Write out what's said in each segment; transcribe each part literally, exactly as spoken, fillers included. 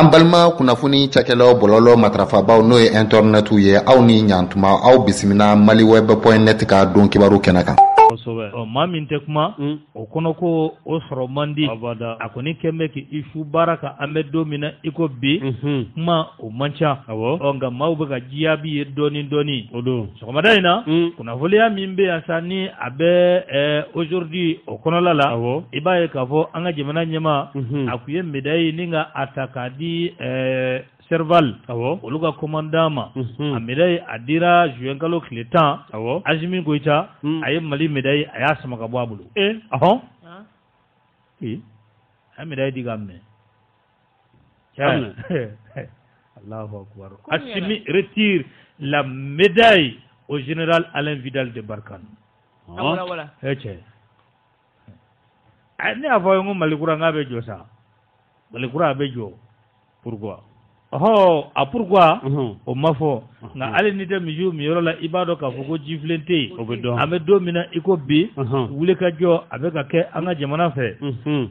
Ambalma kunafuni chakelo bololo matrafaba noe internetu ye au ni nyantuma au bisimina maliweb point net ka don kibaru kenaka. Mami tekuma okonoko osro mandi avada akoni keme ki ifu baraka amedo mina iko bi ma o mancha onga maubaga jiabi doni doni odo sokomadaina kuna volea mimbe asani abe aujourd'hui okonola la ibaye kavo anga jemana nyema akuye medai ninga atakadi Serval, Oluga Commandama, Amédaille Adira, Juenkalo Clétan, Assimi Goïta, Aïe Mali Médaille, Ayas Makabouabou. Eh, ah, oui, Amédaille Digamé. Tiens, Allah, Assimi retire la médaille au général Alain Vidal de Barkhane. Ah, voilà, voilà. Eh, tiens. Aïe, n'avoyons Malikoura Nabejo ça. Malikoura Nabejo. Pourquoi? Oh, à pourquoi au mafo na allez nida miju mioro la ibado ka fogo jiflente amedo mina iko bi wule ka jo avec ake anga jamana fe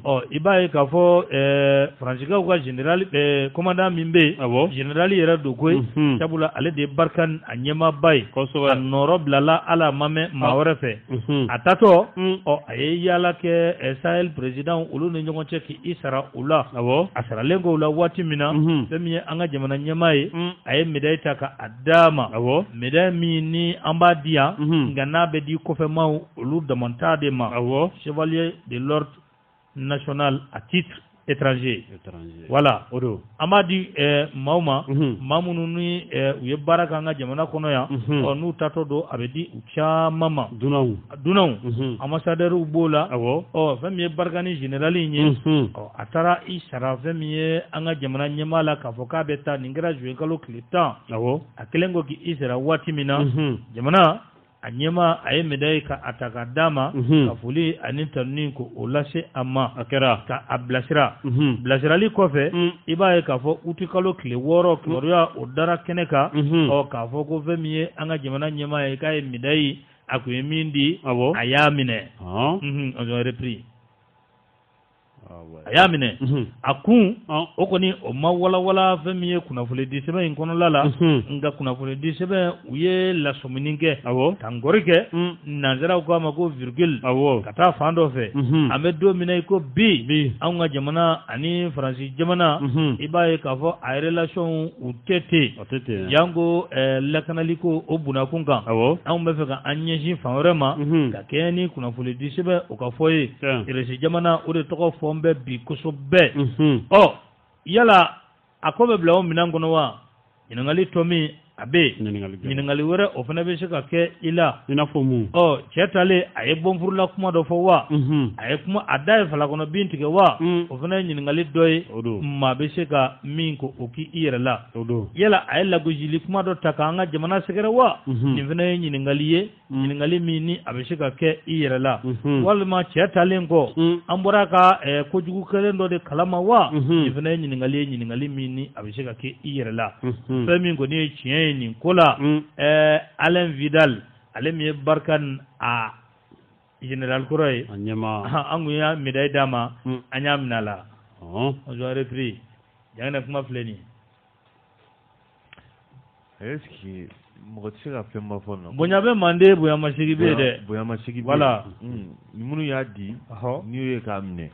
oh ibaye ka fo euh franchika ou général euh commandant mimbe général yera dokoy tabula allez de Barkhane anyema bay kosowa norob lala ala mame maorefe atato oh ayala ke Sahel président ulu nyongo cheki isara ula asara lengo ula watimina demie anga jamana nyamaye aye medai taka adama awo medai mini ambadia ngana be di ko fe maw lub de montade ma awo chevalier de l'ordre national à titre étranger étranger voilà odo amadi mauma mamununi uye baraka anga jamana kono ya onu tato do abedi ucha mama dunau dunau ambassadeur ubola awo o famille barkani général nyi o atara isara famille anga jamana nyamala ka foka beta ningira juekalo clitan awo akelengo ki isara watimina jamana anyema aye medai ka atakadama kafuli aninterni ko olase ama akera ka ablasira blasira li kofe ibaye kafo utikalo kle woro kloria odara keneka o kafo ko vemie anga jemana nyema aye ka medai akwemindi ayamine mhm on repris ayamine akun okoni oma wala wala vemie kuna fule disebe inkono lala nga kuna fule disebe uye la somininge tangorike nanzera uko amako virgule kata fando fe amedo mina iko bi anga jamana ani fransi jamana ibaye kafo a relation utete yango lakanaliko obuna kunga au mefeka anyeji fanrema kakeni kuna fule disebe okafoye iresi jamana ure toko fo mbe bi kusobe oh yala akobe blawo minango no wa inangali tomi abe minangali wore ofana be shaka ke ila inafomu oh chetale ayebomfurula kuma do fo wa ayekuma adai fala kono binti ke wa ofana nyinangali doy ma be shaka minko oki irala yala ayela gojili kuma do takanga jamana sekere wa nivene nyinangali ye nyinangali mini abeshika ke irala walma chetale ngo amboraka kojugu kelendo de kalama wa nivene nyinangali nyinangali mini abeshika ke irala femingo ni chien Nicolas, mm. euh, Alain Vidal, Alain Barkhane à Général Kouroy, Angouya Médaille Dama, Anyam Nala. On doit repris. Il y a un peu de est-ce qu'il me retire après ma phone? Bon, il y a un mandé, il y a un machigibé. Il voilà. Il y a dit, il y a amené.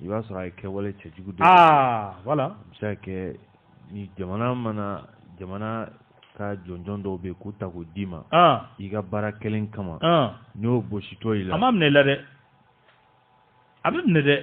Il va se raconter. Ah, voilà. C'est que il y a un jamana ka jonjon do be ku ta ko dima ah iga bara kelen kama ah no boshito ila amam ne lare abib ne de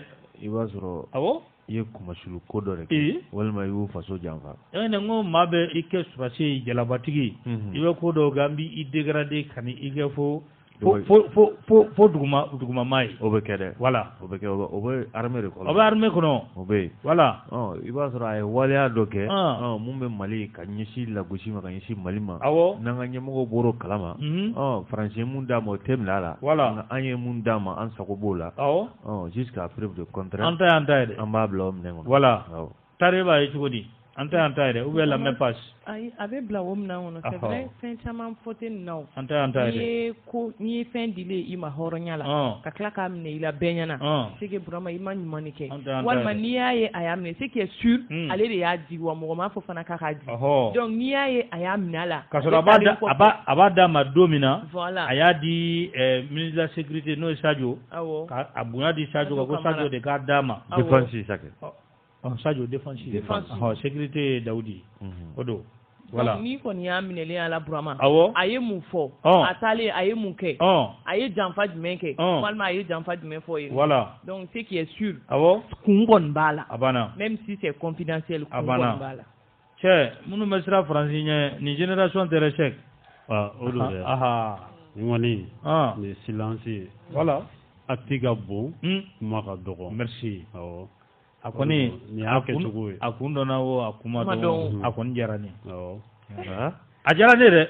iwazro awo ye kuma shulu kodore walma yu faso janfa ene ngo mabe ike space jalabatigi iwe kodo gambi i degrade kani igefo fo fo fo fo duguma duguma mai obekere voilà obekere obe armée de colon obe armée kono obe voilà oh ibasra ay wala doke oh mumbe mali kanyishi la gushima kanyishi malima nanga nyemo boro kalama oh français munda mo temlala voilà anye munda ma ansa ko bola oh jusqu'à preuve de contraire anta anta amable homme voilà tareba ay chugodi Ante ante ou bien la même page. Avec Blaoum non, c'est vrai. Sincèrement, faut te non. Ante ante. Ni ni fin d'ilé il m'a horrorné là. Kakla kamne il a baigné là. C'est que vraiment il m'a maniqué. Walman niya ye ayamne. C'est qui est sûr. Allez les adi ou amorama faut faire un caradi. Donc niya ye ayamne là. Quand on abada abada abada madomina. Voilà. Ayadi ministre de la sécurité non Sadio. Ah ouais. Abuna di Sadio quoi Sadio de Gardama. Défensif ça que. Oh, ça je défends. Ah, sécurité Daoudi. Odo. Voilà. Ni qu'on y a amené à la Brahma. Aïe moufo. Atale aïe mouké. Aïe jamfa du meke. Malma aïe jamfa du mefo. Voilà. Donc ce qui est sûr. Ah bon. Kumbon bala. Abana. Même si c'est confidentiel. Abana. Tiens, mon maître Francine, ni génération de l'échec. Ah, Odo. Ah. Ni ah. Ni silencieux. Voilà. Actiga bon. Maradoro. Merci. Ah. Akoni ni akun akundo na wo akuma do akon jarane oh ha ajarane re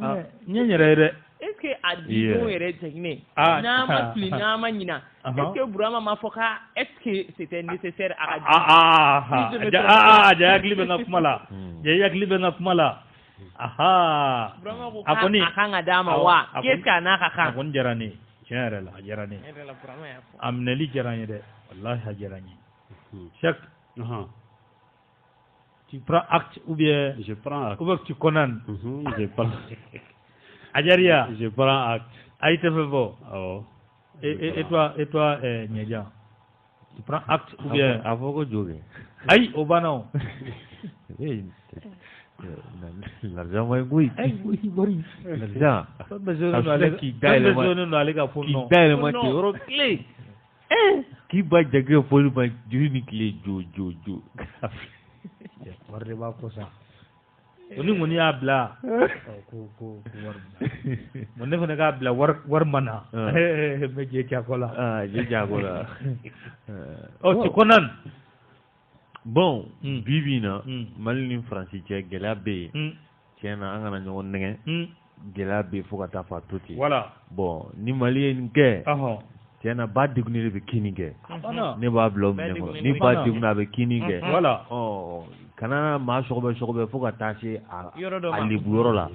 ah nyenyere re est-ce que adi no re technique na ma plina ma nyina est-ce que burama mafoka est-ce que c'était nécessaire à ah ah ah jagli bena kumala jagli bena kumala aha akoni akanga dama wa keska na kaka akon jarane Jara la jara ni. Amneli jara ni de. Allah jara ni. Chaque. Tu prends acte ou bien. Je prends acte. Ou bien tu connais. Je prends. Ajaria. Je prends acte. Aïe te fais beau. Oh. Et et toi et toi Niaja. Tu prends acte ou bien. Avant que j'oublie. Aïe Obano. L'argent va égoui. L'argent. Pas besoin d'aller qui gagne le qui gagne le match. Qui bat de gueule pour le match du Niklé Jo Jo Jo. On ne va pas ça. On ne monnaie à bla. On ne monnaie à bla. War warmana. Mais j'ai jacola. Ah j'ai jacola. Oh tu connais. Bon, bivina, malin Francis, Gelabé, tiens, angana nyonge, Gelabé, faut que t'affas tout. Voilà. Bon, ni malien que, tiens, a bad dignité bikini que, ni bad blog, ni bad dignité bikini que. Voilà. Oh, kana ma shorbe shorbe, faut que t'ache à à liburo là.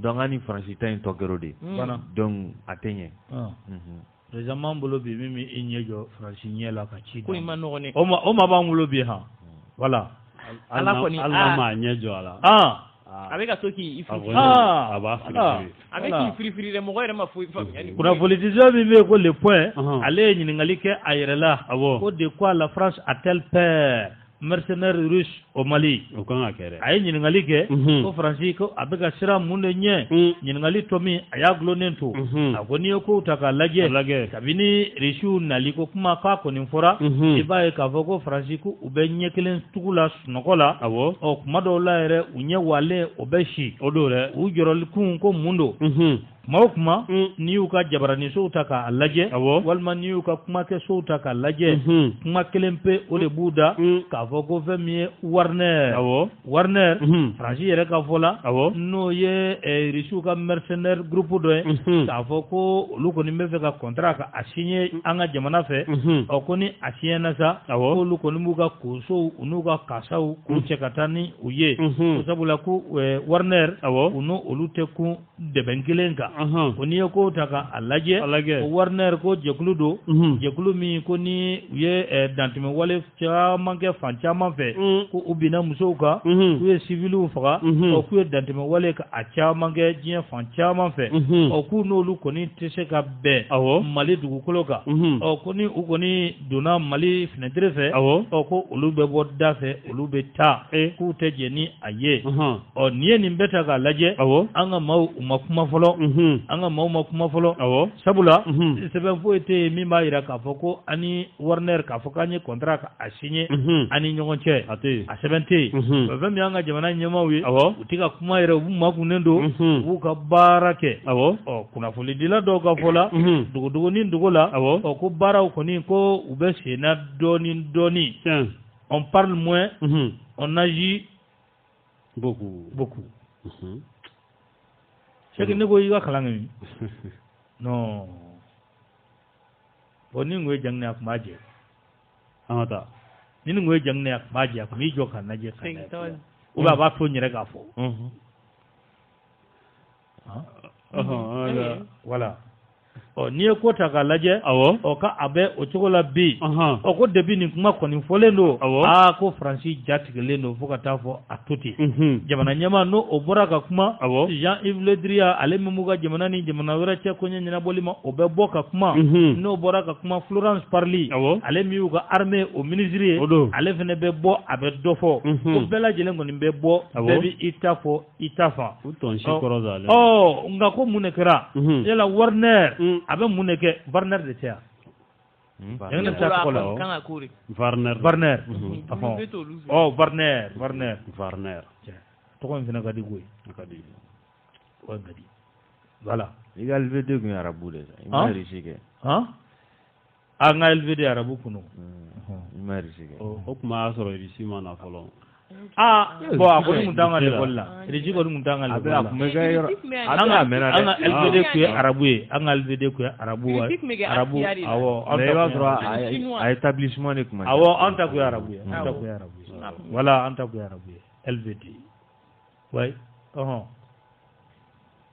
Donc ani Francis, t'as une toquerode. Voilà. Donc atteigne. Récemment, bolo bimi mi inyejo Francis nyela kachida. Kui manone. Oma oma bangolo biha. Voilà. Alama nyejo ala. Ah. Avec asoki ifri. Ah. Abafri. Avec ifri ifri le mogo erema fui. Kuna politisation bimi ko le point. Allez ningalike ayerela. Abo. Ko de quoi la France a-t-elle peur? Mercenaires russes au Mali. Okanga kere. Aye ningalike ko Francis ko abega sira munde nye ningali tomi ayaglo nento. Agoni ko utaka lage. Kabini rishu naliko kuma ka konimfora ibaye kavoko Francis ko ubenye kelen tukula nokola. Awo. O kumadola ere unye wale obeshi odore ujorolikun ko mundo. Maokuma ni uka jabarani so utaka alaje walma ni uka kumake so utaka alaje kumakelempe ole buda kavoko vemie Warner Warner Franchi yere kavola no ye rishuka mercenaire groupe doe kavoko lukoni mefeka kontraka asinye anga jamana fe okoni asinye nasa lukoni muka kuso unuka kasau kuchekatani uye kusabulaku Warner unu oluteku debenkilenka koniye ko taka alaje Warner ko jekulu do jekulu mi koni ye dantime wale chaman ke fan chaman fe ko ubina musoka ko ye civilu faka ko ye dantime wale ka chaman ke jien fan chaman fe ko nolu koni tese ka be mali dugukolo ka ko ni ukoni dona mali fenedre fe ko olube bodda fe olube ta ko teje ni aye o niye ni mbeta ka alaje anga mau umakuma folo anga mau makuma folo sabula seben fo ete min b'a yira k'a fɔ ko ani Warner k'a fɔ k'an ye contrat a signé ani ɲɔgɔn cɛ a sɛbɛn tɛ yen o fɛn min y'an ka jamana ɲɛmaaw ye u tɛ ka kuma yɛrɛ u b'u makunnen don u b'u ka baara kɛ ɔ kunnafonidila dɔw ka fɔ la dogodogo ni dogo la ɔ ko baaraw kɔni ko u bɛ sen na dɔɔni dɔɔni on parle moins on agit beaucoup beaucoup c'est que ne ko yiga kalangami non boni ngwe jangne ak maje amata nini ngwe jangne akbaji akmijo kana je kana uba ba fo nyere ga fo mhm ah voilà o ni ko ta ga laje awo o ka abe o chokola bi o ko debi ni kuma ko ni folendo a ko franci jatigele no fuka ta fo atuti jamana nyama no o boraka kuma Jean-Yves Ledria ale memuga jamana ni jamana wera che ko nyen na bolima o be boka kuma no boraka kuma Florence Parly ale miuga armée au ministère ale fene be bo abe dofo ko bela jele ngoni be bo debi itafo itafa o ngako munekera yela warner avec mon équipe, Wagner de Théa. Wagner. Wagner. Wagner. Oh, Wagner. Wagner. Wagner. Pourquoi on vient à Gadigoué? Voilà. Il a levé deux arabes déjà. Il m'a riché. Hein? Il a levé des arabes pour nous. Il m'a riché. Oh, ma soeur est ici, mon affolon. Ah, bon, après nous dans l'école là. Les gens nous dans l'école. Après, mais gars, anga mena. Anga L V D qui est araboué, anga L V D qui est arabou, arabou. Awo, on t'a droit à établissement de comment. Awo, on t'a quoi araboué, on t'a quoi araboué. Voilà, on t'a quoi araboué. L V D. Ouais. Oh.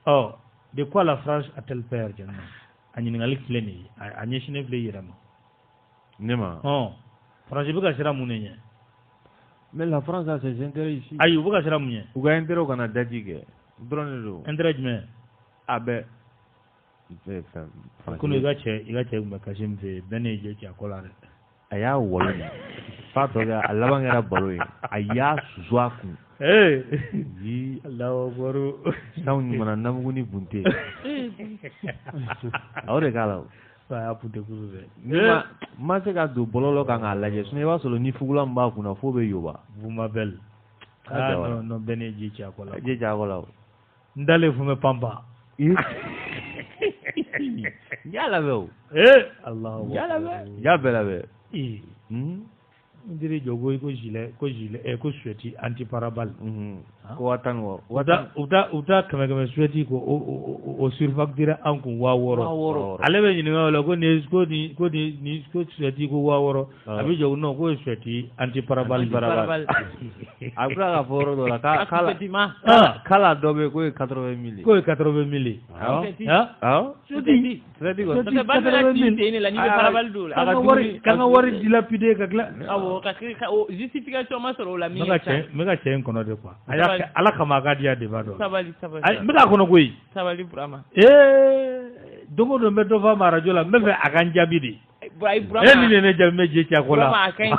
Oh, de quoi la France a-t-elle peur, Jean? Aningali fleni, anyeshine fleyirama. Nema. Oh, France veut qu'elle soit monnaie. Mais la France a ses intérêts ici. Aïe, vous avez un intérêt au Canada. Vous avez un Ah ben. Il a il a été un peu de temps. Il a vous m'appelle. Ah non, non, Bené, j'ai dit à quoi là. J'ai dit à quoi là. N'allez vous me pamba. Yalavé. Eh, Allah. Yalavé. Yalavé. Eh. Hum. On dirait Jogo et Kojile, Kojile et Kosueti anti-parabole. Hum. Kouatango. Ouda, ouda, ouda, comme comme Sueti, ko, o, o, o, surfac dira ankou waworo. Waworo. Allez, ben, on a go ni, go ni, go ni, go Sueti ko waworo. Abi Jogo non go Sueti anti-parabole parabole. Après la foro de la cala. Ah, cala dobe ko quatre-vingts mille. Ko quatre-vingts mille. Ah. Ah. Sueti. Sueti ko. Ça va la dîner, ni la ni parabole do. Quand on wori, quand on wori dilapidé kakla. Ah. Justification sur la mise. Mais c'est un conno de quoi? Ala Kamagadia de Vado. Ça va, ça va. Mais la Konoui. Ça va, Librama. Eh, donc le Medova Marajola, même à Ganjabidi. Bribe, il n'est jamais dit à Kola.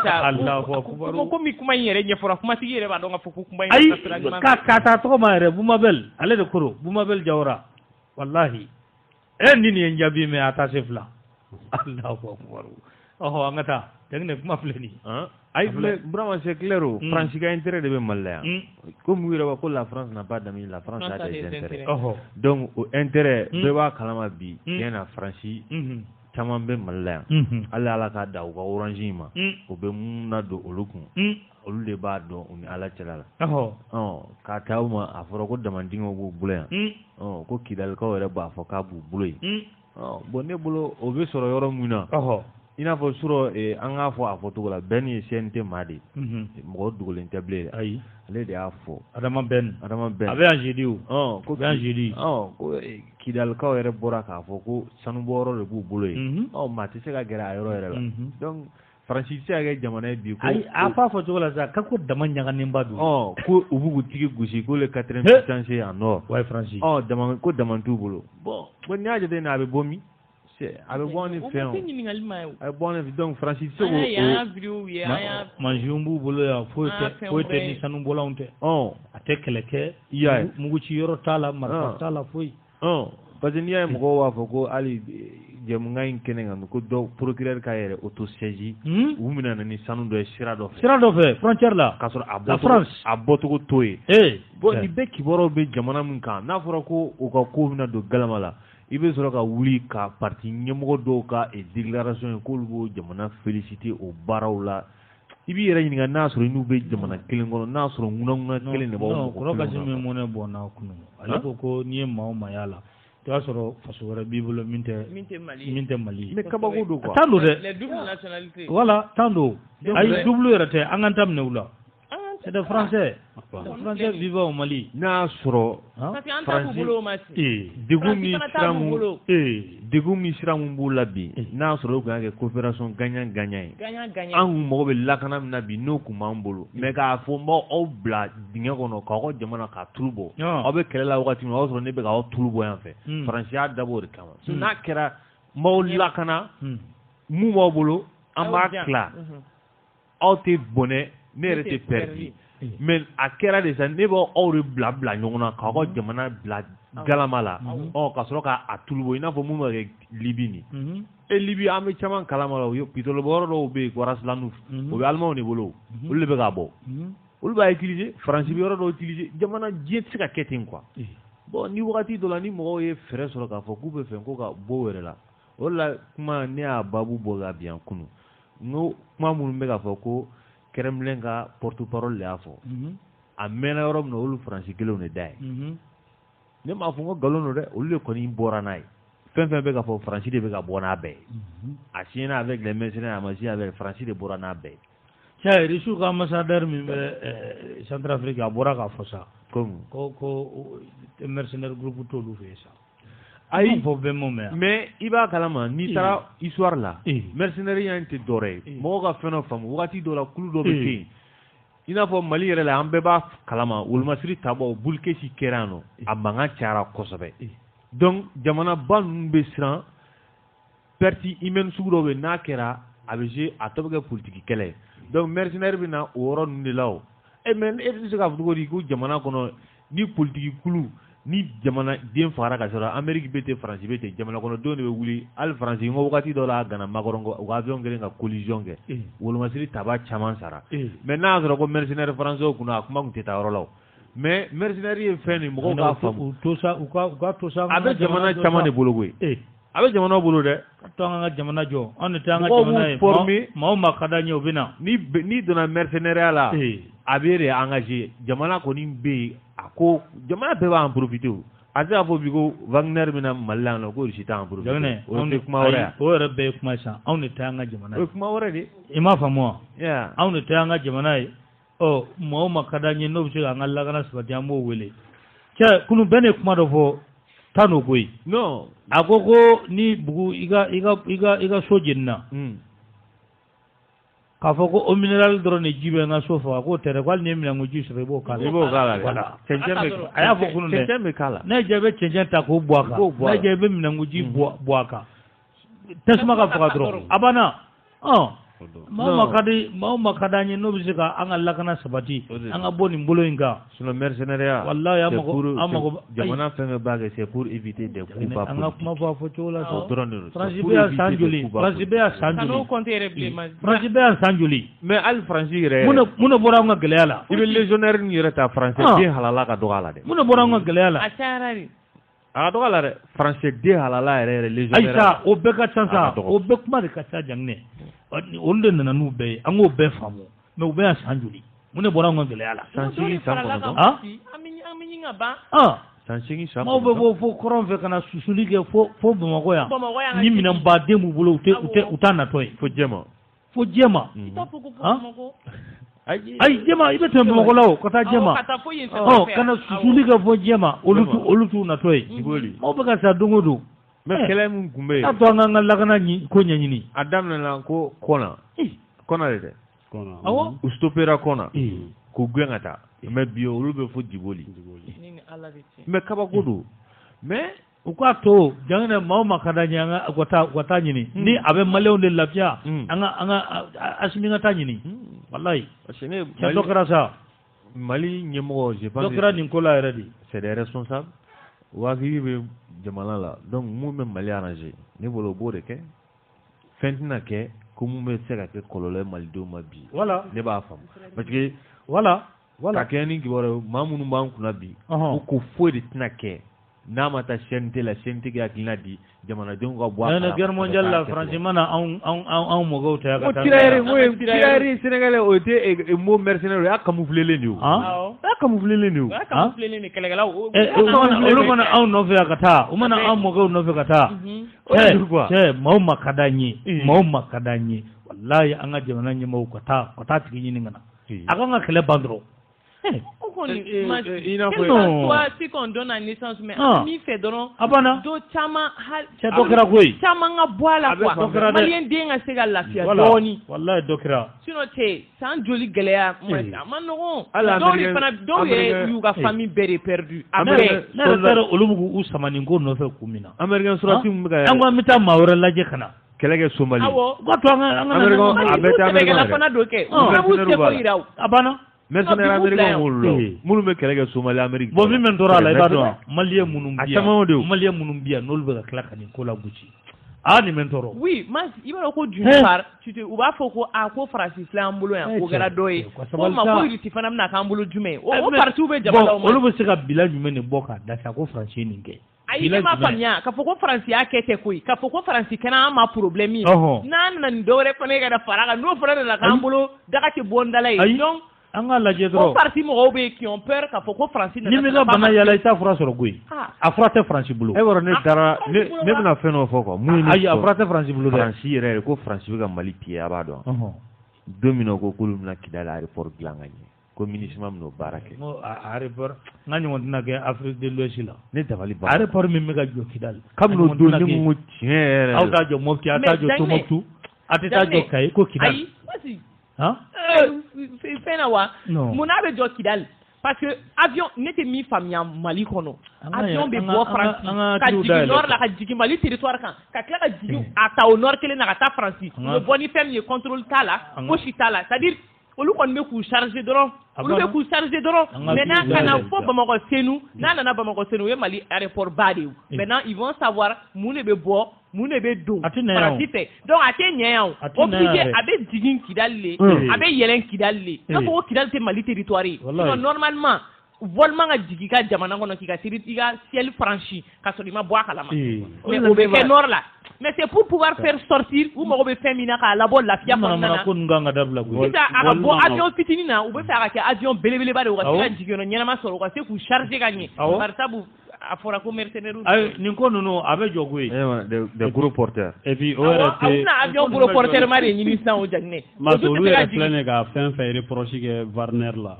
Allah, comme il y a pour la matière, il va donc à Foukoumbaï. Katatroma, Boumabel, allez le Koro, Boumabel Jaura. Wallahi. Eh, Nini Njabi me attaché là. Allah, oh, Angata. Technique ma fleni hein ay vraiment c'est clair France a intérêt de malaya comme vous le voyez la France n'a pas d'amis la France a des intérêts donc au intérêt de wa kalama bi bien la France tamam be malaya Allah Allah ka daw ka orange ma ko be munna do olukun olu le ba do on ala chala oh oh ka tauma afro ko damandingo go bulen oh ko kidal ko re ba fo ka bu bulen oh bonne bulo o be soro yoro muna oh il n'a pas sur un affo à photo la Benny Sente Madi. Mort de l'intablé. Aïe, les affos. Adam Ben, Adam Ben. Avec un gédou. Oh, coquin gédou. Oh, qui d'alcool et Boraka, Foco, Sanboro, le Bouboulet. Oh, Matissa Gara. Donc, Francis Saga Jamané du coup. A pas photo la Kako Damanga Nimbadu. Oh, Ubuti Gusico, le quatrième instantier en or. Ouais, Francis. Oh, Damanco Damantou Bolo. Bon, when y a des nabomi. Avec bon effet, avec bon effet, donc Francis, Manjumbu, Boulot, Fouet, Sanoumbolante. Oh, à Tekeleke, Yai, Mouchioro, Tala, Martala, Fouet. Oh, parce que Niam Roa, Fogo, Ali, Jamungain Kenan, Kudo, Procureur Kaere, Autosegi, Women, et Sanoum de Shiradov. Shiradov, frontière là, la France, à Botogo Toy. Eh, bon, il bec, Borobé, Jamana Munka, Naforoko, Okakovna de Galamala. Il veut sera wuli ka parti nyemgo do ka et déclaration ko lugo jamana félicité au barawla ibi yere ni nasru nu be jamana kelengo nasru nguna nguna kelene ba ko ko ka jimi mona bona ko no aliko ko ni ma o mayala tu vas sur la Bible, Minte Mali. Mais Kabago, d'où quoi? Tando, les doubles nationalités. Voilà, Tando. Aïe, double raté, Angantam Neula. C'est des Français. Les Français vivent au Mali. Nasro. Français. Eh, Degoumi Sramou. Eh, Degoumi Sramou Boulabi. Nasro, gagne coopération gagnant-gagnant. Gagnant-gagnant. Ang Mobe Lakanam Nabi no Kumambolo. Mais qu'à Fomba au Blad, Dingo no Caro, Demonaka Trubo. Avec la Watim House, on n'est pas Trubo en fait. Français d'abord. C'est Nakera, Mou Lakana, Moumabolo, Amakla. Aute Bonnet. Ne était perdu. Mais à quelle des années bon on le blabla, on a encore des manas blab galamala. Oh, quand on a à tout le monde, on va mourir Libini. Et Libye a mis chaman galamala. Yo, plutôt le bord au B, Guaras Lanouf. Au Allemand on est bolo. On le begabo. On le va utiliser. Français on va utiliser. Des manas diète c'est qu'à quête quoi. Bon, ni ourati de la ni moi et frère sur le café coupe fait encore qu'à boire là. On la comment né à Babou Boga bien connu. Nous comment nous megafoko Kremlin a porte-parole là fo. Amène Europe no ulu France qui l'on est dai. Ne ma fongo galon ore ulu koni boranai. Fin fin bega fo France de bega bonabe. Asiena avec les mercenaires amasi avec France de boranabe. Cha risu ka ambassadeur mi Centrafrique a boraka fo ça. Comme ko ko mercenaire groupe tolu fait ça. Aïe, mais il va calmer. Ni tara histoire là. Mercenaires y a été doré. Moi j'ai fait nos femmes. Ouati dans la couleur de l'eau. Il n'a pas Mali là. Ambeba calmer. Ulmasiri tabo bulke si kerano. Abanga chara kosabe. Donc jamana ban mbesran. Perti imen surobe na kera. Abje atobga politique kelle. Donc mercenaires bina oron nilao. Et même et ce qu'a voulu dire que jamana kono ni politique kulu. Ni jamana den fara ka sɔrɔ Amérique bɛ tɛ France bɛ tɛ jamana kɔnɔ don de bɛ wuli hali France n ko wagati dɔ la Ghana Makɔrɔngɔ u ka avion kelen ka collision kɛ wolomasiri taba caman sara mais n'a sɔrɔ ko mercenaire français kunna a kuma tun tɛ taa yɔrɔ la o mais mercenaire ye fɛn nin mɔgɔw k'a faamu u ka to sa a bɛ jamana caman de bolo koyi a bɛ jamana bolo dɛ to an ka jamana jɔ anw de tɛ an ka jamana ye maa o maa ka d'an ye o bɛ na n'i donna mercenaire la a bɛ de engagé jamana kɔni bɛ yen. Ako jamana bɛɛ b'an profité o a tɛ se k'a fɔ bi ko Wagner bɛna Mali la yan nɔ ko Russie t'an profité o tɛ kuma wɛrɛ ye o yɛrɛ bɛɛ ye kuma sisan anw de ta y'an ka jamana ye o ye kuma wɛrɛ de ye i m'a faamu wa anw de ta y'an ka jamana ye ɔ maa o maa ka d'an ye n'o bɛ se k'an ka lakana sabati an b'o wele cɛ kunu bɛɛ de ye kuma dɔ fɔ tan n'o ko ye non a ko ko ni bugu i ka i ka i ka i ka so jenina k'a fɔ ko o minéral dɔrɔn de ji bɛ n ka so faga k'o tɛ dɛ ko hali n'i ye minɛnko ji sɔrɔ i b'o k'a la i b'o k'a la voilà cɛncɛn bɛ a y'a fɔ kunun dɛ cɛncɛn bɛ k'a la n'a jɛ i bɛ cɛncɛn ta k'o bɔ a kan n'a jɛ i bɛ minɛnko ji bɔ a kan tasuma ka faga dɔrɔn a banna ɔn maa o maa ka di maa o maa ka d'an ye n'o bɛ se ka an ka lakana sabati an ka bɔ nin bolo in kan sinon mercenariat walayi an mago an mago jamana fɛn fɛn b'a kɛ c'est pour éviter des coups bas an ka kuma fɔ a fɔ cogo la sɔn dɔrɔn de don Faransi bɛ yan san joli Faransi bɛ yan san joli Faransi bɛ yan san joli mais hali Faransi yɛrɛ mun de mun de bɔra anw ka gɛlɛya la i bɛ légionnaire nin yɛrɛ ta Faransi den halala ka dɔgɔ a la dɛ mun de bɔra anw ka gɛlɛya la a cayara de a ka dɔgɔ a la dɛ Faransi den halala yɛrɛ yɛrɛ légionnaire ayisa o bɛɛ ka ca sa o bɛɛ kuma de ka ca Janginɛ olu de nana n'u bɛɛ ye an k'o bɛɛ faamu mɛ u bɛ yan san joli mun de bɔra anw ka gɛlɛya la san seegin san kɔnɔntɔn san seegin san kɔnɔntɔn maaw bɛ bɔ fo kɔrɔn fɛ ka na susuli kɛ fo fo Bamakɔ yan ni minɛn baden b'u bolo u tɛ u tɛ u t'a natɔ ye fo jɛma fo jɛma ayi jɛma i bɛ tɛmɛ Bamakɔ la o ka taa jɛma ɔ ka na susuli kɛ fo jɛma olu t'u olu t'u natɔ ye maaw bɛ ka sa don o don. Mais quel est mon combat? Ah, toi, on a la canne, cognani. Adam n'a qu'au conna. Conna était. Conna. Ah, ou stopera conna. Kouguenata. Mais bio, le foot du boli. Mais Kabakoudou. Mais, au quarto, Jana Mamma Kadanyana, Guatani, ni avec Maléon de la Pia, Anga Asminatani. Voilà. Chadokrasa. Mali, Nemo, j'ai pas de Nicolas Reddy. C'est des responsables. Wagiri bɛ jamana la donc mun bɛ Mali arranger ne bolo b'o de kɛ fɛn tɛna kɛ ko mun bɛ se ka kɛ kɔlɔlɔ ye malidenw ma bi voilà ne b'a faamu parce que voilà voilà ka kɛɲɛ ni kibaruya ye maa minnu b'an kunna bi ko ko foyi de tɛna kɛ n'a ma taa C N T la C N T ka hakilina di jamanadenw ka bɔ a kalama. Guerre mondiale la France mana anw anw anw mɔgɔw ta ka taa. Ko tirayɛri ko tirayɛri Sénégalais o tɛ mot mercenaire o y'a camouflé de ye o. comme vous voulez les nous. Comme vous voulez les nous. Quel est là où? On a un nouvel gata. On a un nouvel gata. C'est quoi? C'est Mahoma Kadani. Mahoma Kadani. Là, il y a un gars qui m'a dit Kata. Kata tu gagnes n'importe quoi. Avant un quel bandro? Toi, si qu'on donne à naissance, mais ami fait don. Abana. Do chama hal. C'est docteur Agui. Chama nga boit la quoi. Malien bien à s'égaler la fière. Doni. Voilà docteur. Sinon c'est un joli galère. Moi, manon. Donc il fana donc il y a une famille belle perdue. Après, docteur Olumugu Usamaningo ne fait combina. Américain sur la team. Angwa mita maure la jekana. Quel est le Somali? Ah bon. Quoi toi? Américain. Américain. La fana doké. Vous êtes quoi ira? Abana. Mais c'est un américain. Moulou me carrega Somalie Amérique. Bon, lui mentora la Ibadon. Malien Mounumbia. Malien Mounumbia, Nolbera Clacani, Kola Gucci. Ah, les mentors. Oui, mais il va au d'une part, tu te ouvres à quoi Francis Lamboulou, au Garadoy. Comment vous avez dit que vous avez dit que vous avez dit que vous avez dit que vous avez dit que vous avez dit que ayi ma famiya ka foko France ya kete koyi ka foko France kana ma problemi nan nan dore fane ga da faraga no fara da kambulo daga ti bondalai donc anga la jedro on parti mo obe qui ont peur ka foko France na ni me ga bana ya la ta France ro goyi a France France bulo e woro ne dara ne na feno foko mu ni ayi a France France bulo France ire ko France ga Mali pied abado domino ko kulum na kidala report glangani communisme no barake mo arepor ngani wondina ke Afrique de l'Ouest la ne tavali ba arepor mi mega jokidal kam no do ni mu chere awda jo mo ki ata jo to mo tu ata ta jo kai ko kidal ai wasi ha c'est fena wa munabe jokidal parce que avion n'était mi famia Mali kono avion be bo France ka jigi nord la ka jigi Mali territoire kan ka kla ka jigi ata au nord kele na ta France le boni femme ye contrôle tala ko shitala c'est-à-dire olu kon be ku charger dron olu be ku charger dron maintenant kana fo bamako senu nana na bamako senu ye Mali aéroport badiou maintenant ils vont savoir mune be bo mune be do pratique donc atenyan o piqué avec digin kidalé avec yelen kidalé donc o kidal te Mali territoire donc normalement volement nga digi ka jamana ngono ki ka tirit iga ciel franchi ka solima bois kala ma mais o be ke nord là. Mais c'est pour pouvoir faire sortir ou marobe féminin à la bonne la fière pendant la cour nganga dabla go c'est à bon avion pitinina ou peut faire que avion belebele ba de wa c'est digno nyana masoro ko c'est pour charger gagner par tabou afora ko mercenaires ay ninko nono avec jogoy des gros porteurs et puis O R T on a avion gros porteur mari ni sans o jagne ma to lui est plein ga fin fait reprocher que Wagner là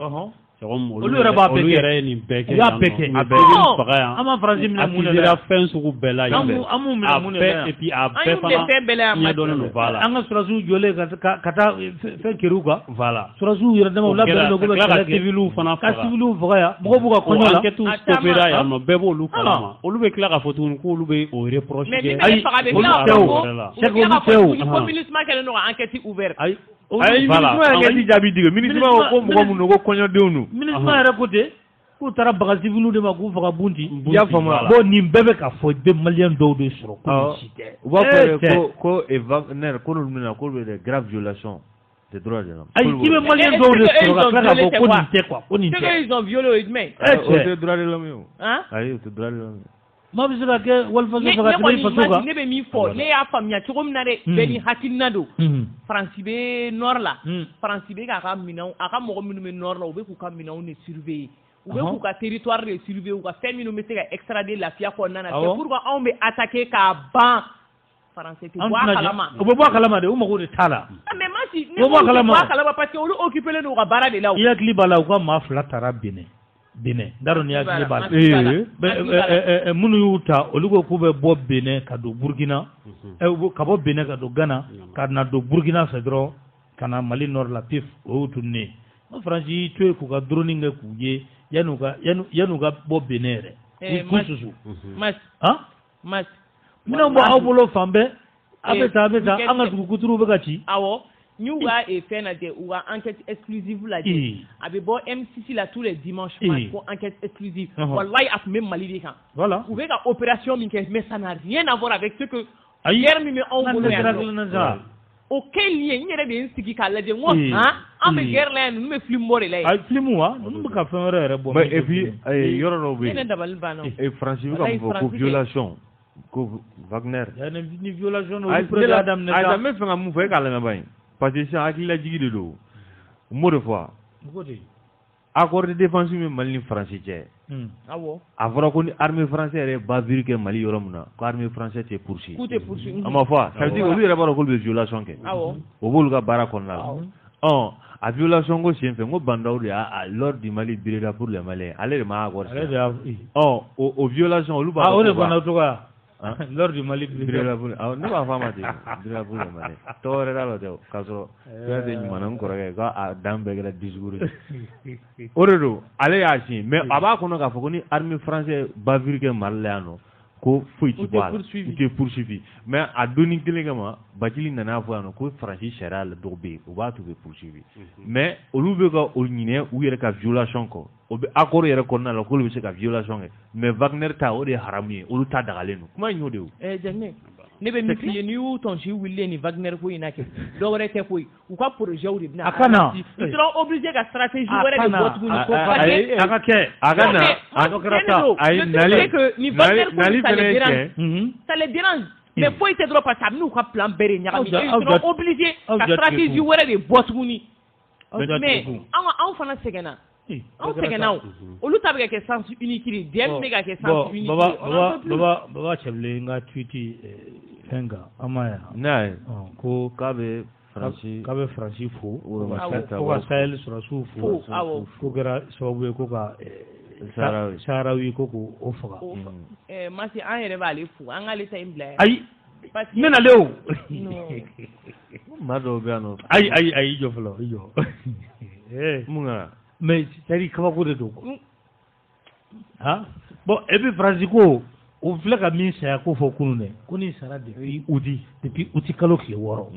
c'est comme on lui reba péquer ni péquer il a péquer ah ma frangine n'a moule la fin sur bela et puis après il a donné le voilà anga surazu jole kata fait kiruga voilà surazu il a demandé la logo la civilu fana ka civilu vrai mo buka ko la que tout opéra ya no bebo lu kama olu be kla ka foto ko olu be au reproche ay c'est comme le communisme qu'elle nous a enquête ouverte ayi ministre ya kadi jabi diga ministre wa ko mo mun ko konyo deunu ministre ya rakote ko tara bagasi vulu de magu faga bunti ya fama bo nim bebe ka fo de malien do de soro ko cité wa ko ko e Wagner ko no na ko de grave violation des droits de l'homme ayi ki be malien do de soro ka ka bo ko ni te quoi ko ni te ils ont violé mais c'est droit de l'homme hein ayi c'est droit de l'homme ma bizura ke wal fa fa ka ni fasuga ne be mi fo ne ya famia chugum na de be ni hatinado France be nord la France be ka ka minaw aka mo minu me nord la o be ku ka minaw ne surveiller ou be ku ka territoire de surveiller ou ka femino me se ka extrader la fia ko nana c'est pourquoi on be attaquer ka ban français tu bois kalama o bois kalama de o mo de tala mais ma si ne bois kalama parce que on occupe le nord bara de là il y a klibala ko ma flatara bine Bene daron ya gile bal eh munu yuta olugo kube bob bene ka do Burkina e ka bob bene ka do Ghana ka na do Burkina fedro kana Mali nord la pif o tunne mo franji tue ku ka drone nge kuje yanuka yanuka bob bene re kususu mas ha mas mino bo awbulo fambe abeta abeta anga tukuturu bekati awo Nyuga et Fernandez ou enquête exclusive la dit. Avec bon M C C là tous les dimanches pour enquête exclusive. Wallahi a même Malibika. Voilà. Ou bien opération Minke mais ça n'a rien à voir avec ce que hier mais on voulait. Auquel lien il y a des instits qui calent des mots hein. En me guerre là nous me flimore là. Ah flimo hein. Nous me cafons rare bon. Mais et puis yoro oui. Et Francis comme beaucoup violation. Comme Wagner. Il y a une violation au président Adam Neda. Adam me fait un mouvement calme là-bas. Parce que c'est un acte de la digue de l'eau. Mot de fois. accord de défense mais Mali français c'est ah bon avant qu'on armée française est bavure que Mali yoromna armée française est poursuivie coûte poursuivie à ma foi ça veut dire lui il a pas recours de violation que ah bon au bout le barakon là oh à violation que c'est fait moi bandau à l'ordre du Mali brûlera pour les Maliens allez ma accord oh au violation lui ah on est bandau quoi l'ordre du Mali brûlera pour ah non pas vraiment brûlera pour les Maliens toi là là tu as causé tu as des manants corrects à d'ambegra disgouré orero allez agir mais avant qu'on a fait l'armée française bavure que Maliano ko foi tu vois tu poursuivi mais à donner quelqu'un batili nana voir non ko français cheral dorbe ou va tu poursuivi mais au louvre ko au nine ou il ka violation ko au accord il reconna la ko le se ka violation mais Wagner ta o de haramie o ta dagaleno kuma nyo de eh janne ne be mi clié ni ou ton ji wille ni Wagner ko inake do wore te foi ou ka projet ou de na akana ils sont obligés ka stratégie wore de votre ni ko pas akake akana akokrata ay nali ni Wagner ko ça les dérange. Ça les dérange. Mais faut être droit parce que nous quoi plan béret ils sont obligés la stratégie wara de botmuni. Mais on on fana segena. On segena. On lutte avec les sens unique D M mega que sens unique. Baba baba baba baba chable nga tweeti fenga amaya. Na ko kabe Francis kabe Francis fo. Ko Sahel sur soufou. Ko gara sababu ko ka Saharawi Saharawi koko ofaga eh masi an yere ba le fu an ali time blay ay nena lew mado biano ay ay ay jo flo yo eh munga mais tari kaba ko de do ha bon et puis franzico o vle ka min sa ko fo kunune kuni sara de udi depuis uti kalo kle woro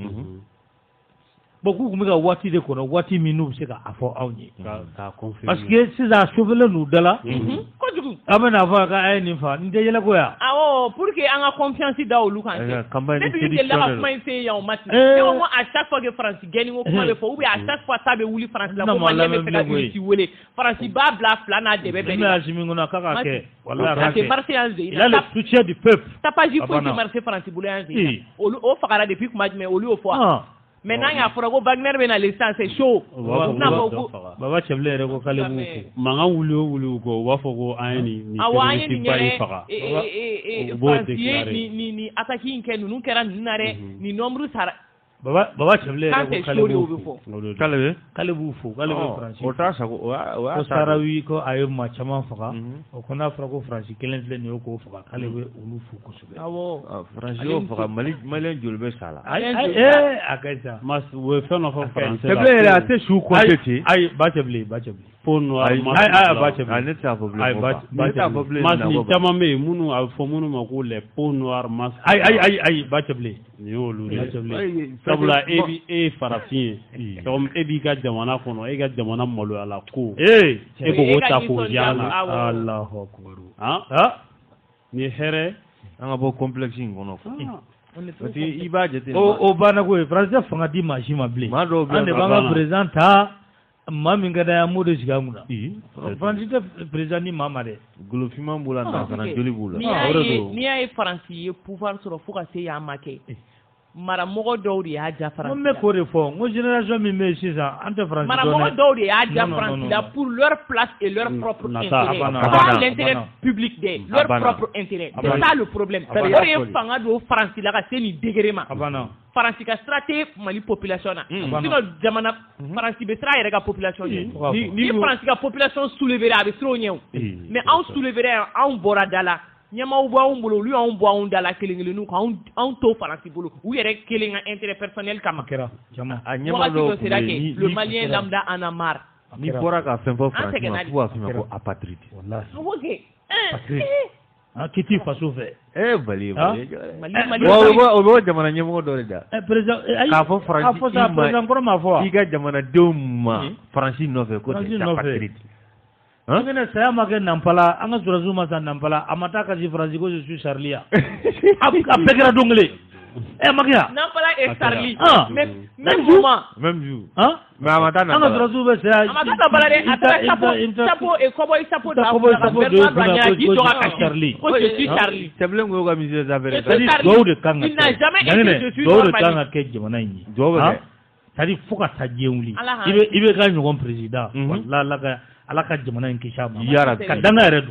beaucoup comme ça wati de kono wati minu c'est ka afo awni ka confirmer parce que c'est ça souvelé nous dala ko djugou amana va ka ay ni fa ni djela ko ya ah oh pour que anga confiance da o lukan c'est de la main c'est ya au match et au moins à chaque fois que France gagne au point le faut ou à chaque fois ça be wuli France la ko mané me fait la ti wole France ba bla flana de bébé mais je m'en ka ka ke wallahi c'est parti algérie là le soutien du peuple t'as pas dit faut que marcher France boulé algérie au fakara depuis match mais au lieu au fois maintenant il y a Frogo Wagner ben alestan c'est chaud na bobu baba cheble re ko kale mu manga wulu wulu ko wa fogo ayni ni ni bari fara eh eh ni ni ni attacking ken nun keran nare ni nombre sara baba baba cheble re ko kale mu kale kale bu fo kale franchi o ta sago wa sarawi ko ayo ma chama fara o kona Frogo franchi kelen le ni ko fara kale we ulu fo ko sube awo franchi o fara mali mali julbe sala eh akaisa mas we fano fo franchi table la te shu ko tete ay batable batable fo no ay ay batable ay neta problem ay batable mas ni chama me munu al fo munu ma ko le fo noir mas ay ay ay ay batable ni o lu batable sabula e bi e farafin tom e bi ga jamana kono e ga jamana molo ala ko eh e ko wota ko yana Allahu akbar ha ha ni here anga bo complexing kono ati iba jete o o bana ko français fanga di majima ble ande banga presenta mami ngada ya mudo shigamuna français président ni mamade glofima mbula na kana joli bula ni ay français pouvoir sur fuka se ya make maramogo dɔw de y'a ja Faransi la. N bɛ k'o de fɔ n ko génération min bɛ yen sisan an tɛ Faransi dɔn dɛ. Maramogo dɔw de y'a ja Faransi la pour leur place et leur propre intérêt. Pas l'intérêt public dɛ, leur propre intérêt. C'est ça le problème. O de ye fanga don Faransi la ka se nin degré ma. Faransi ka sira tɛ Mali population na. Sinon jamana Faransi bɛ siran a yɛrɛ ka population ɲɛ. Ni Faransi ka population soulevera a bɛ siran o ɲɛ o. Mais anw soulevera anw bɔra da la. Nyama uba umbolo lui anboa undala kelengele nuko an to Faransi bolo ou yere kelenga intérêt personnel kamakera jama nyama lo le malien lambda en a marre ni bora ka fembo Faransi ma pouwa fima ko apatride wallahi OK ah kiti fasove eh bali bali wa wa wa jamana nyama do reda eh président ka fo Faransi ka président pour ma voix diga jamana doma Faransi nove ko apatride hein ngena saya make nampala anga zurazuma sa nampala amata ka Franzico je suis Charlia a pegra dongle eh makia nampala et Charlie même même moment même jour hein mais amata na anga zurazuma saya amata na balade ata sapo et cowboy sapo da cowboy sapo de Charlie je suis Charlie c'est bleu ngoga misé za vérité il n'a jamais été je suis Charlie do de kanga ke jona ni do C'est-à-dire qu'il faut que ça dieuli. Il veut gagner un président. Là, là, Allah ka jamana in kisha ma ya rabbi ka danga yɛrɛ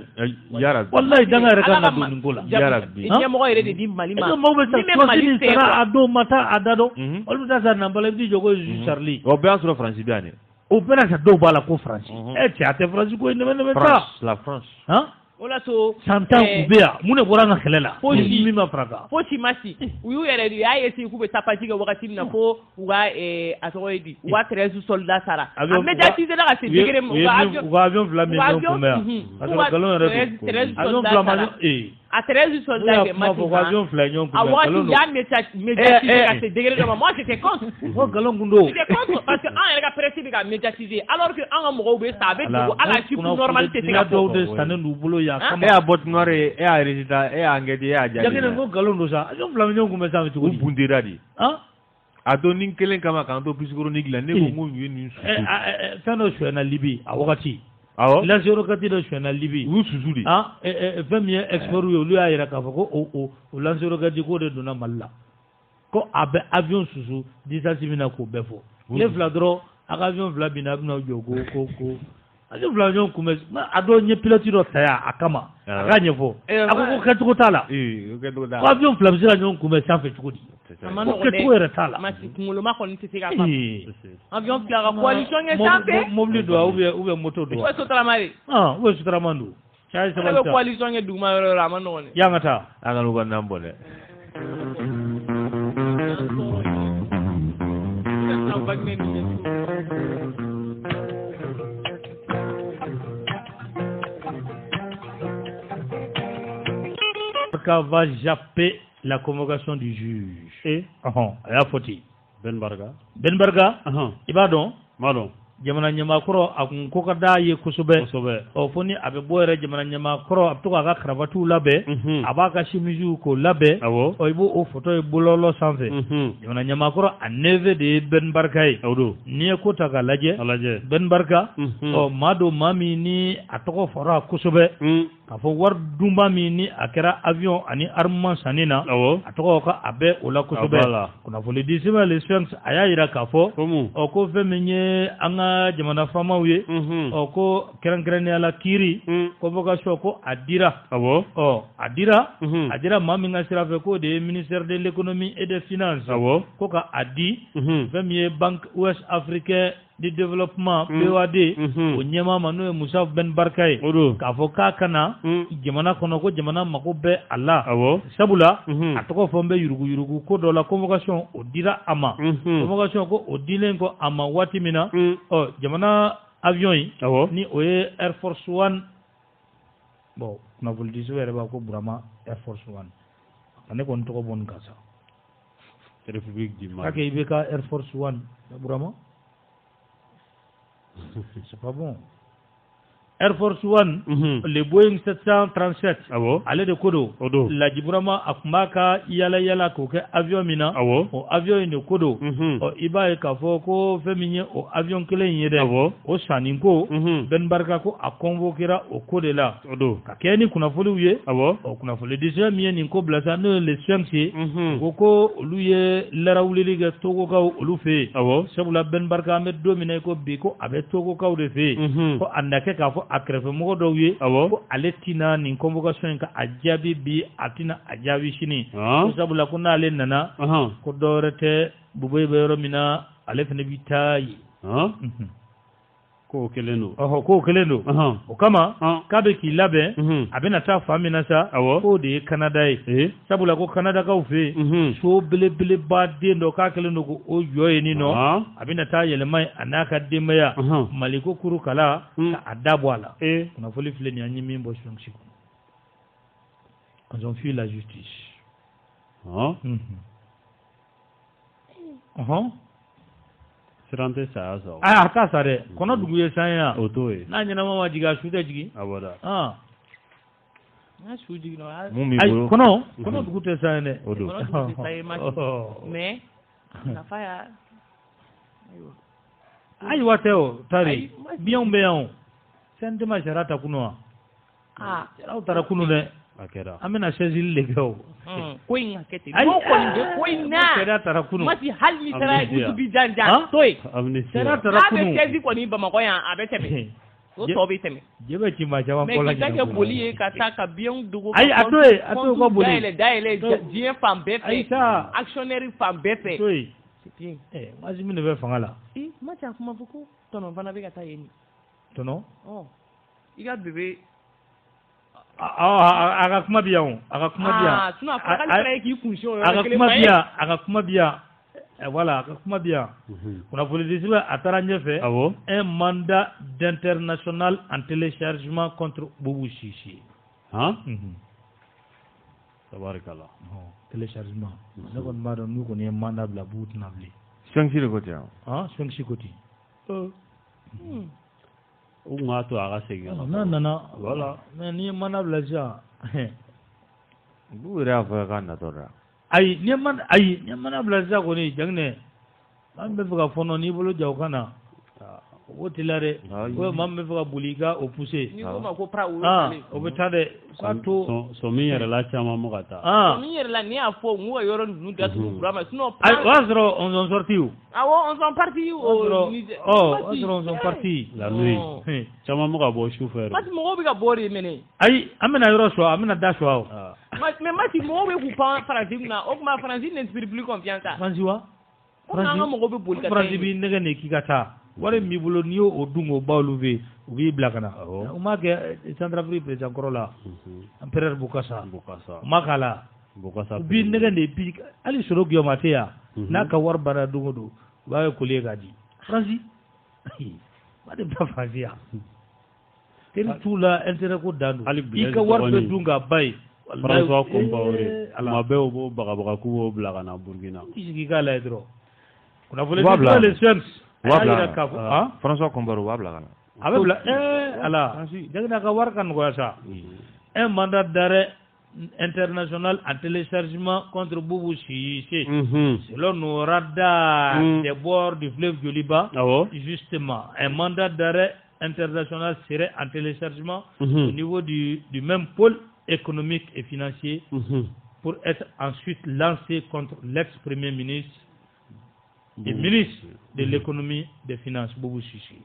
do ya rabbi wallahi danga yɛrɛ ka na do ngo la ya rabbi ɲɛmɔgɔ yɛrɛ de di Mali ma ni sera a do mata a da do olu ta sa nambala bi jogo ju Charlie o bɛ sɔrɔ France bi ani o bɛ na sa do bala ko France e ti a tɛ France ko ne ne ta la France han ola so santan ku bɛ ya mun ne bɔra na kɛlɛ la fo si mi ma fraga fo si ma si u y'u yɛrɛ de a ye si ku bɛ tapati kɛ wagati min na ko u ka a tɔgɔ ye di u ka treize soldats sara a médiatisé la ka se degré ma u ka avion fila min bɛ kun bɛ yan parce que galon yɛrɛ de avion fila ma à treize soldats de Mati à Wadi il y a médiatisé à ce degré là moi j'étais contre moi galon gundo j'étais contre parce que on est la presse qui a médiatisé alors que on a mouru ça avec nous à la type normale c'était la dose de ça ne nous boulot ya comme et à botte noire et à résultat et à ngedi et à jadi j'ai que galon do ça je flamignon comme ça avec tout bundera di hein a donné quelqu'un comme quand on plus chronique là ne vous une ça nous sur en Libye à Wakati. La zérocratie de la Libye. Oui, c'est ça. vingt mille experts, lui a été capable de la zérocratie de Dona Malla. Quand avion sous dix ans, il y a un beffo. Les fladros, avion flabina, yogo, coco. Avion flavion, comme ça. Adonye pilote de Taya, Akama. Ragnefo. Avion flavion, avion flavion, comme ça, fait tout. Avion coalition mobile doit ou moto doit ah ou sotramandu charge coalition e duma ramanone yangata agaluga nambole ça va japper la convocation du juge. Eh? Ahon. La fauti. Ben Barga. Ben Barga. Ahon. Ibadon. Madon. Jamana nyama koro akunkoka daye kusobe. Kusobe. Ofoni abeboere jamana nyama koro abtuka aga kravatu labe. Mhm. Abaka shimiju ko labe. Awo. Oibo o photo e bololo sanze. Mhm. Jamana nyama koro aneve de Ben Bargai. Awdo. Ni ekota ka laje. Alaje. Ben Barga. Mhm. O mado mami ni atoko fora kusobe. Mhm. Kafo war dumba mini akera avion ani armement sanina awo atoko ka abe ola kusobe kuna vole disima l'expérience aya ira kafo oko vemenye anga jamana fama uye oko kerangrene ala kiri convocation ko adira awo o adira adira mami ngasira veko de ministère de l'économie et des finances awo ko ka adi vemye banque ouest africain de développement P O A D o nyema manu Moussa Ben Barkai ka foka kana jamana kono ko jamana mako be Allah sabula atoko fombe yurugu yurugu ko do la convocation o dira ama convocation ko o dilengo ama watimina o jamana avion yi ni o Air Force One bon na vol disu were ba ko Burama Air Force One ane kon to ko bon kasa République du Mali ka ibeka Air Force One Burama c'est pas bon. Air Force One, mm-hmm. Le Boeing sept cent trente-sept, ah bon? Allez de Kodo, Odo. La Djibrama Akmaka, Yala Yala Koke, avion Mina, ah bon? Au avion de Kodo, mm-hmm. Au Iba et Kafoko, féminin, au avion Kelen, ah bon? Au Saninko, mm-hmm. Ben Barkako, a convoquera au Kodela, Odo, Kakeni Kunafolouye, ah bon? Au Kunafole, déjà Mieninko, Blasane, les Siamsi, mm-hmm. Koko, Louye, Laraouliga, Togoka, Loufe, ah bon? Saboula Ben Barka, Met Domineko, Biko, avec Togoka ou de Fé, mm-hmm. Anake Kafo, a crève moko dɔw ye ko ale tina nin convocation in ka a jaabi bi a tina a jaabi sini ko sabula ko n'ale nana ko dɔ wɛrɛ tɛ Boubou bɛ yɔrɔ min na ale fana bi taa ye ko o kelen don ɔhɔ ko o kelen don o kama k'a bɛ k'i labɛn a bɛna taa fan min na sa k'o de ye Canada ye sabula ko Canadakaw fɛ yen so belebeleba den dɔ k'a kelen don ko o jɔ ye nin nɔ a bɛna taa yɛlɛma yen a n'a ka denbaya Maliko kurukala k'a da bɔ a la kunnafoni filɛ nin an ye min bɔ sɔnsi kɔnɔ ils ont fui la justice ɔhɔn. trente ça ça. Ah ça ça dé. Kono duguye sanya. Oto e. Na nyana mama diga sude jigi. Aboda. Ah. Na sude no. Ai kono kono dugute sanya. Oto. Kono dugute sai ma. Me. Na faya. Ai wateo tari. Bien bien. Sente ma jarata kuno. Ah, jarata kuno ne. amena shazi lego koinga kete moko nge koinga sera tarakunu mati hali sera gudubidanja toy sera tarakunu abe shazi koni ba makoya abe tebe o tobe teme jebe chima chama pola nge meki boliye kataka bien dugo ai atoy atoy ko boliye ele daile dien fam befe actionnaire fam befe toy c'est eh mazimi ne veut fangala i macha kuma buku tono bana be kata yeni tono oh iga bebe ah ah ah bien on ah ah ah ah ah ah ah ah bien voilà bien on a voulu dire à Tarangefé un mandat d'international en téléchargement contre Boubou Sissi hein tabarakallah téléchargement ça qu'on m'a donné qu'on est mandat la bout n'abli cinq six côté hein cinq six côté on a tout arrasé. Non, non, non. Voilà. Mais ni mana blaja. Vous irez à Barkhane, Tora. Aïe, ni man, aïe, ni mana blaja qu'on est. J'en Mam me fera fondre ni bolo diaukana. Au tilare. Ouais, mam me fera bouliga au poussé. Ah, au betade. Sato. Somi est là, tiens maman gata. Ah. Somi est là, ni à fond. Moi, y'aura nous gâte le programme. Sinon, ah, Wazro, on s'en sortit où? Ah ouais, on s'en partit où? Oh, Wazro, on s'en partit. La nuit. Chama muga bo chauffeur. Mati mugo biga bori mene. Ai, amena yoro so, amena da so. Ah. Mais mati mugo be ku pan Francine na, ok ma Francine n'inspire plus confiance. Francine wa? Francine mugo be boli kata. Francine nega ne kigata. Ware mi bulo niyo odungo baoluve, ubi blakana. Umake Sandra Fripe jankorola. Empereur Bukasa. Bukasa. Makala. Bukasa. Ubi nega ne pik. Ali soro gyo matea. Na ka war bara dungo do. Bae kolega di. Francine. Mati ba Francine. Quel tout là intérêt qu'on donne. Il faut voir le dunga bay. François Compaoré. Ma belle au Barabakou au Blagana Burkina. Qu'est-ce qu'il y a là dedans? On a volé les sciences. Voilà. François Compaoré au Blagana. Avec là, eh, alors, j'ai n'a qu'à voir quand quoi ça. Un mandat d'arrêt international en téléchargement contre Boubou Sissi. Selon nos radars des bords du fleuve du Liban, justement, un mandat d'arrêt international serait en téléchargement mm-hmm. au niveau du, du même pôle économique et financier mm-hmm. pour être ensuite lancé contre l'ex-premier ministre et mm-hmm. ministre de l'économie des finances, Boubou Sissi.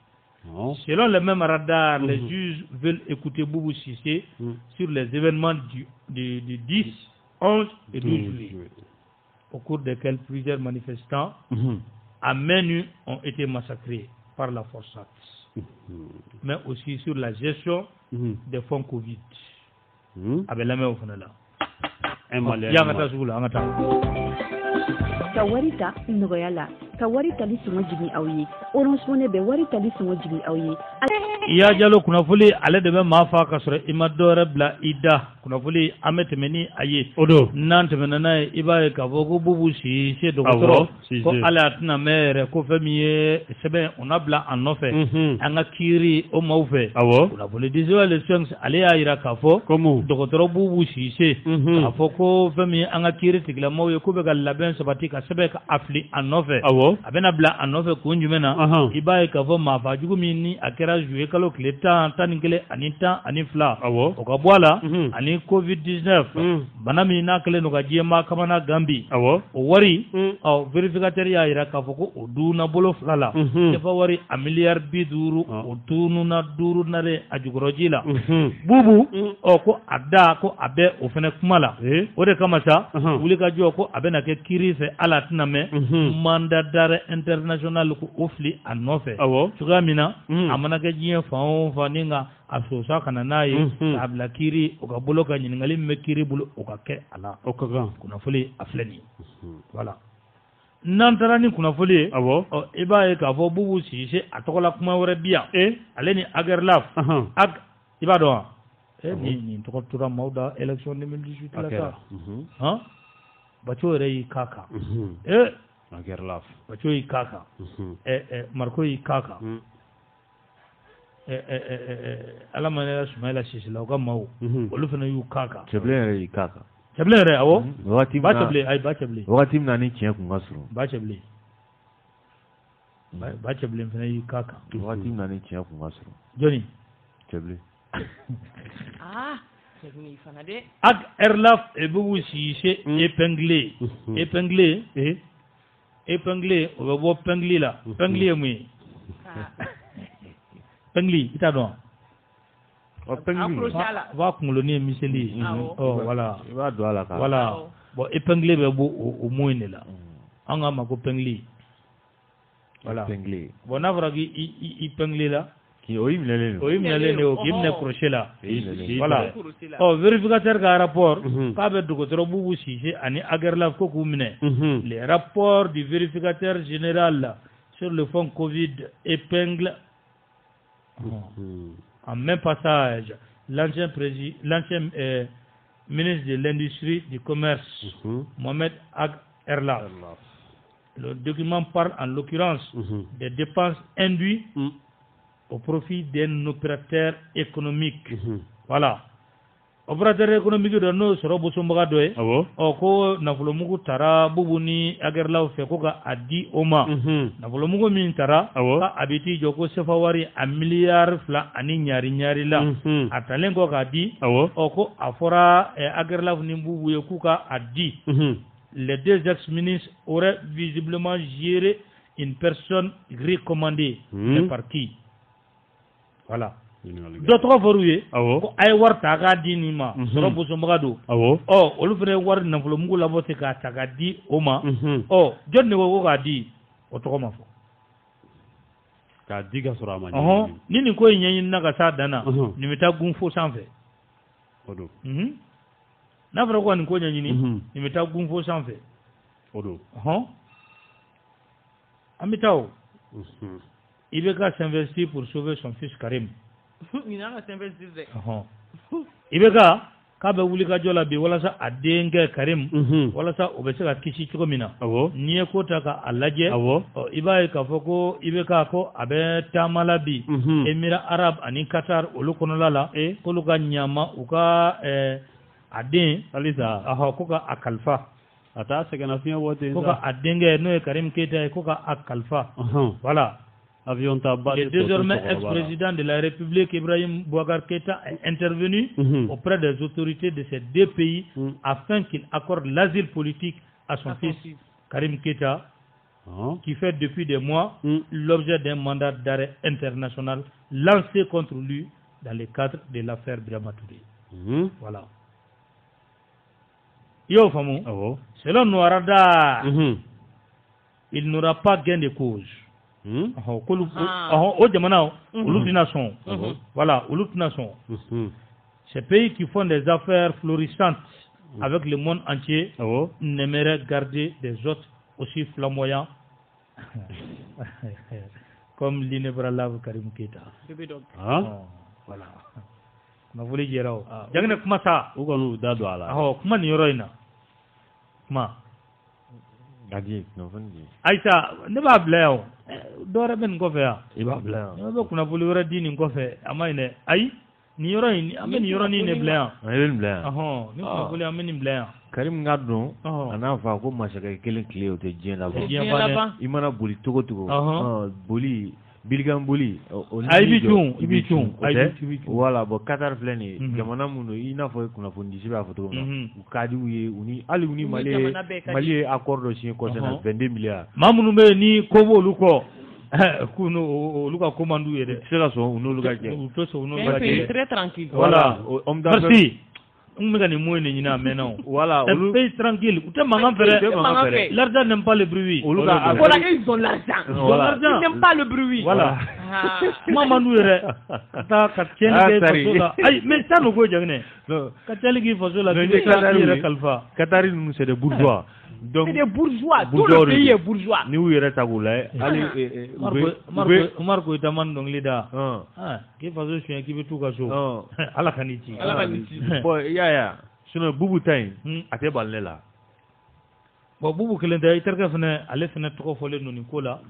Oh. Selon les mêmes radars, mm-hmm. les juges veulent écouter Boubou Sissi mm-hmm. sur les événements du, du, du dix, onze et douze mm-hmm. juillet, au cours desquels plusieurs manifestants mm-hmm. à main nue ont été massacrés par la force. Mais aussi sur la gestion mmh. des fonds Covid. Avec la main au fond là. Kawarita Ngoyala, Kawarita Lissimojini Aoui, Orange Money Bewarita Lissimojini Aoui. Ia Jalo Kunafuli, Aledebe Mafa Kasre, Imadore Bla Ida, Kunafuli, Ametemeni Aye, Odo, Nantemenanae, Iba Kavogo Boubou Sissi, Dokoro, Alatna Mère, Kofemie, Sebe, on a bla en offre, Angakiri, Omaufe, Awo, Kunafuli, Dizoa, les Sens, Alea Irakafo, Dokoro Boubou Sissi, Afoko, Femi, Angakiri, Tiglamo, Yokubega Laben, Sabatika. Sebe ka afli anove awo abena bla anove kunjumena ibaye kavo mafa jugumini akera juye kalo kleta taningele anita anifla awo okabwala ani covid dix-neuf banami nakle nokajie makamana gambi awo wari au verificateur ya ira kavoko oduna bolo flala tefa wari a milliard biduru otunu na duru nare ajugrojila bubu oko ada ko abe ofene kumala ode kama sa ulika joko abena ke kirife ala tiname mandat d'arrêt international ko ofli anofe tugamina amana ke jien faon faninga asosa kana nayi abla kiri okabolo ka nyiningali mekiri bulu okake ala okaga kuna fole afleni voilà nantarani kuna fole awo ibaye ka fo Boubou Sissi atokola kuma wore biya e aleni agerlaf ag ibado e ni tokotura mauda election deux mille dix-huit la ka han Bacho rei kaka. Eh. Agerlaf. Bacho i kaka. Eh eh Marco i kaka. Eh eh eh ala manela Sumaila Sissi la ga mau. Olufena yu kaka. Cheblere i kaka. Cheblere awo. Wati ba cheble ai ba cheble. Wati mna ni chien ku ngasuru. Ba cheble. Ba cheble mfena yu kaka. Wati mna ni chien ku ngasuru. Johnny. Cheble. Ah. Ag Erla et Boubou Sissi épinglé. Épinglé. Épinglé. On va voir pinglé là. Pinglé, oui. Pinglé, il t'a donné. Va colonier Misseli. Oh, voilà. Voilà. Bon, épinglé, au moins là. On a ma copinglé. Voilà. Bon, on a vrai épinglé là. Qui ouvre les lèvres. Ouvre les lèvres. Qui me crochet là. Voilà. Oh, vérificateur qui a rapport. Pas de côté au bout aussi. C'est année agarlaf kokumine. Les rapports du vérificateur général sur le fond Covid épingle. En même passage, l'ancien euh, ministre de l'Industrie du Commerce, mmh. Mohamed Ag Erla. Le document parle en l'occurrence mmh. des dépenses induites mmh. au profit d'un opérateur économique. Mmh. Voilà. Opérateur économique de nos Robosombadoé, Oko, Navolomugu Tara, Boubouni, Agerla, Fekoka, Adi, Oma, Navolomugu Mintara, Abiti, Joko, Sefawari, un milliard, Fla, Anignari, Nyarila, Atalengo, Adi, Oko, Afora, Agerla, Nimbu, Yokuka, Adi. Les deux ex-ministres auraient visiblement géré une personne recommandée. C'est parti. Voilà. D'autres verrouillés, Aïwar Tagadi Nima, Robosombrado. Oh, Olufre War Navlomu Lavoteka Tagadi Oma. Oh, John Newogadi, Otroma. Kadiga Sorama. Oh, Niniko Nagasa Dana, Nimeta Gumfo Sanve. Odo. Hm. Navroguan Nikoyani, Nimeta Gumfo Sanve. Odo. Oh. Amitao. Ibeka s'investit pour sauver son fils Karim. Ibeka, quand vous voulez que je la voilà ça a déngué Karim, voilà ça obéisse à Kishi Chomina. Ni à côté à l'adjé, Iba Kafoko, Ibeka, Abe Tamalabi, Émirats Arabes, Ani Qatar, Olokonolala, et Kologa Nyama, Uka Adin, Alisa, Ahokoka Akalfa. Attends, c'est qu'on a fini à voter. Koka Adenge, Noé Karim Keita, Koka Akalfa. Voilà. Le désormais ex-président de la République, Ibrahim Boubacar Keita, est intervenu mm-hmm. auprès des autorités de ces deux pays mm. afin qu'il accorde l'asile politique à son à fils, fils Karim Keita, oh. qui fait depuis des mois mm. l'objet d'un mandat d'arrêt international lancé contre lui dans le cadre de l'affaire Biamatoude. Mm-hmm. Voilà. Yo, Famou, oh. selon Noirada, mm-hmm. il n'aura pas gain de cause. Voilà, ces pays qui font des affaires florissantes avec le monde entier n'aimeraient garder des autres aussi flamboyants comme l'inébranlable Karim Keita. Voilà. Je voulais dire ça. Je ne sais pas ça. Je ne sais pas ça. Je ne sais pas Dora ben Govea, Ibabla, Nabokuna Boulouradin Gofe, Amine, Aïe, Niorine, Amen Yorine Blair, Amen Blair, oh, Amen Blair, Karim Gadron, oh, and now for whom I shall kill Cleo de Jenna, Imana Bully Togo, oh, Bully, Bilgan Bully, Ibitum, Ibitum, Ibitum, Walla, Bocatar Fleni, Yamanamuno, enough for Kunafundisiba for Togum, Kadiwi, Uni, Aluni, Malay, Malay, Accordos, Yokosan, Vendemilla, Mamunume, Ni, Kobo, Luko. C'est très tranquille. Voilà. Merci. Voilà. C'est pays tranquille. L'argent n'aime pas le bruit. Voilà, ils ont l'argent. Ils n'aiment pas le bruit. Voilà. Maman nous est. Mais ça nous voit, Jagné. Qatari, nous, c'est des bourgeois. C'est des bourgeois, tout le pays est bourgeois. Nous y restons là. Marco est un man dans l'État. Qui fait ce chien qui veut tout casser. À la caniti. À la caniti. Bon, ya ya. Sur le boubou time, à tes balles là. Bon, boubou que l'État est arrivé à l'effet trop folle de Nicolas.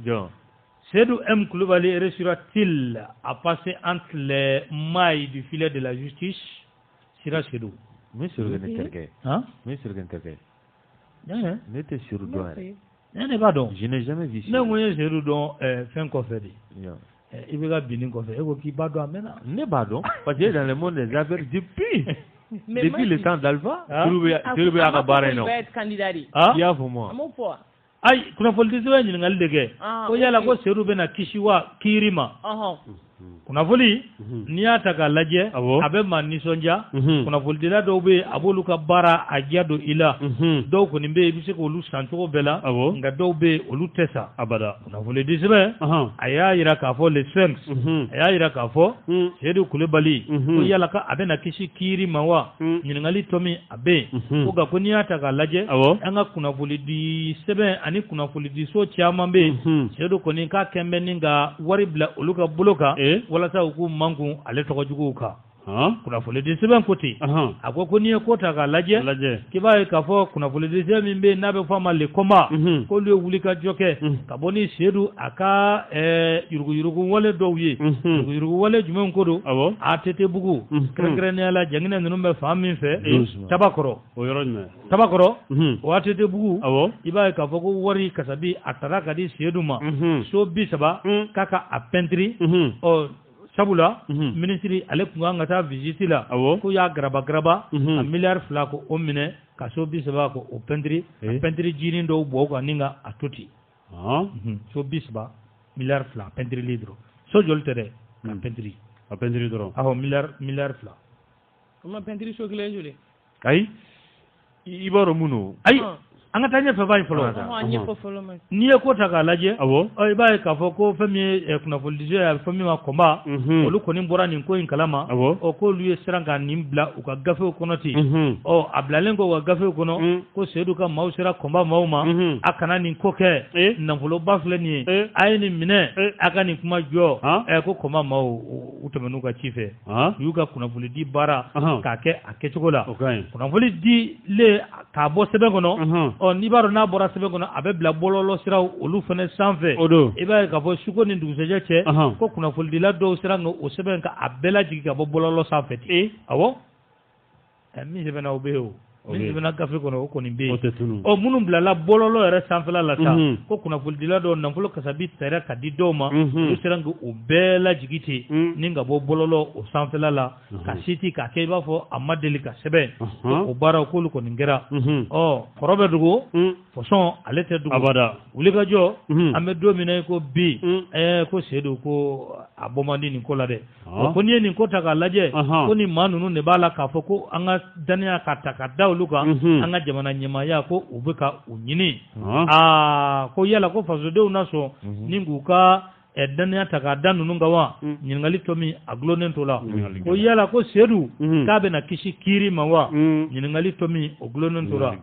C'est d'où M. Koulibaly réussira-t-il à passer entre les mailles du filet de la justice? Sira chez nous. Monsieur le Ganterke. Hein? Monsieur le Ganterke. N'était sur le je n'ai jamais vu ça. Non, moi, je le don fait un coffret. Il veut bien un coffret. Il veut qu'il bat maintenant. Ne bat donc. Parce que dans le monde des affaires depuis. Mais depuis le temps d'Alpha, tu veux arabaré non? Ah, y'a pour moi. Aïe, quand on fait des oeufs, il y a des gars. Quand il y a la grosse roue, na kishiwa kirima. Kuna voli ni ataka laje abe mani sonja kuna voli la dobe aboluka bara agiado ila do kunimbe ibise ko lu santo bela nga dobe olutesa abada kuna voli disbe aya ira ka fo le strength aya ira ka fo hedu kulebali yala ka abe na kishi kiri mawa nyiningali tomi abe uga kuni ataka laje anga kuna voli disbe ani kuna voli diso chamambe hedu koninka kembe ninga waribla oluka buloka wala sa uku mangu ale toko juguka kuna fole disebe nkoti akoko niye kota ka laje kibaye kafo kuna fole disebe mimbe nabe fama le koma ko le wulika joke kaboni shedu aka yurugu yurugu wale dowie yurugu yurugu wale jume nkodo atete bugu krekrene ala jangine nnume fami fe tabakoro oyorone tabakoro atete bugu kibaye kafo ko wori kasabi ataraka di shedu ma so bisaba kaka apentri o Sabula, ministre Alek Mwangata visite la, ko ya graba graba, un milliard flako omine, kasobi sabako au pendri, pendri jirindo boga ninga atuti. Ah, sobisba, milliard fla, pendri lidro. Sojoltere, un pendri. Un pendri dron. Ah, un milliard, milliard fla. Comment pendri soglé joli? Aïe, Ibaromuno. Aïe. Anga tanya feva ifolota. Niye kota kalaje. Awo. Iba kafoko femi kuna foldizo ya femi wa komba. Oluko ni mbora ni nko inkalama. Awo. Oko luye seranga nimbla ukagafe ukonoti. O ablalengo ukagafe ukono. Ko seduka mausera komba mauma. Akana ni nkoke. Namvolo bafle ni. Aini mine. Aka ni kumajyo. Eko komba mau utemenuka chife. Yuka kuna foldi bara. Kake akechokola. Kuna foldi le kabo sebengono. On n'y va pas pour assurer qu'on a la bololo sera au loup fenêtre sans fait. Et bien, quand vous souvenez de vous dire que vous avez dit là, vous serez au seven à Bella Giga Bololo sans fait. Et avant, je vais au B O. Je vais à Café Kono Konimbi. Au Mounoubla, la bololo reste sans fait la salle. Quand vous avez dit là, on n'a pas le casabit, Terra Cadidoma, vous serez au Bella Gigiti, Ninga Bololo au sans fait la Cassiti, Kakeba, à Madelika Sebe, au Barakulu Koningera. Oh, Robert Dugo, Fosson, Alete Dugo, Abada, Uligajo, Amedomineko B, Eko Sedoko, Abomandi Nicolade. Koni Nikota Laje, Koni Manu Nebala Kafoko, Anga Dania Katakada. Luka anga jamana nyama yako ubeka unyini ah ko yala ko fazode unaso ninguka edane ataka danu nunga wa nyingali tomi aglonento la ko yala ko sedu kabe na kishi kiri mawa nyingali tomi aglonento la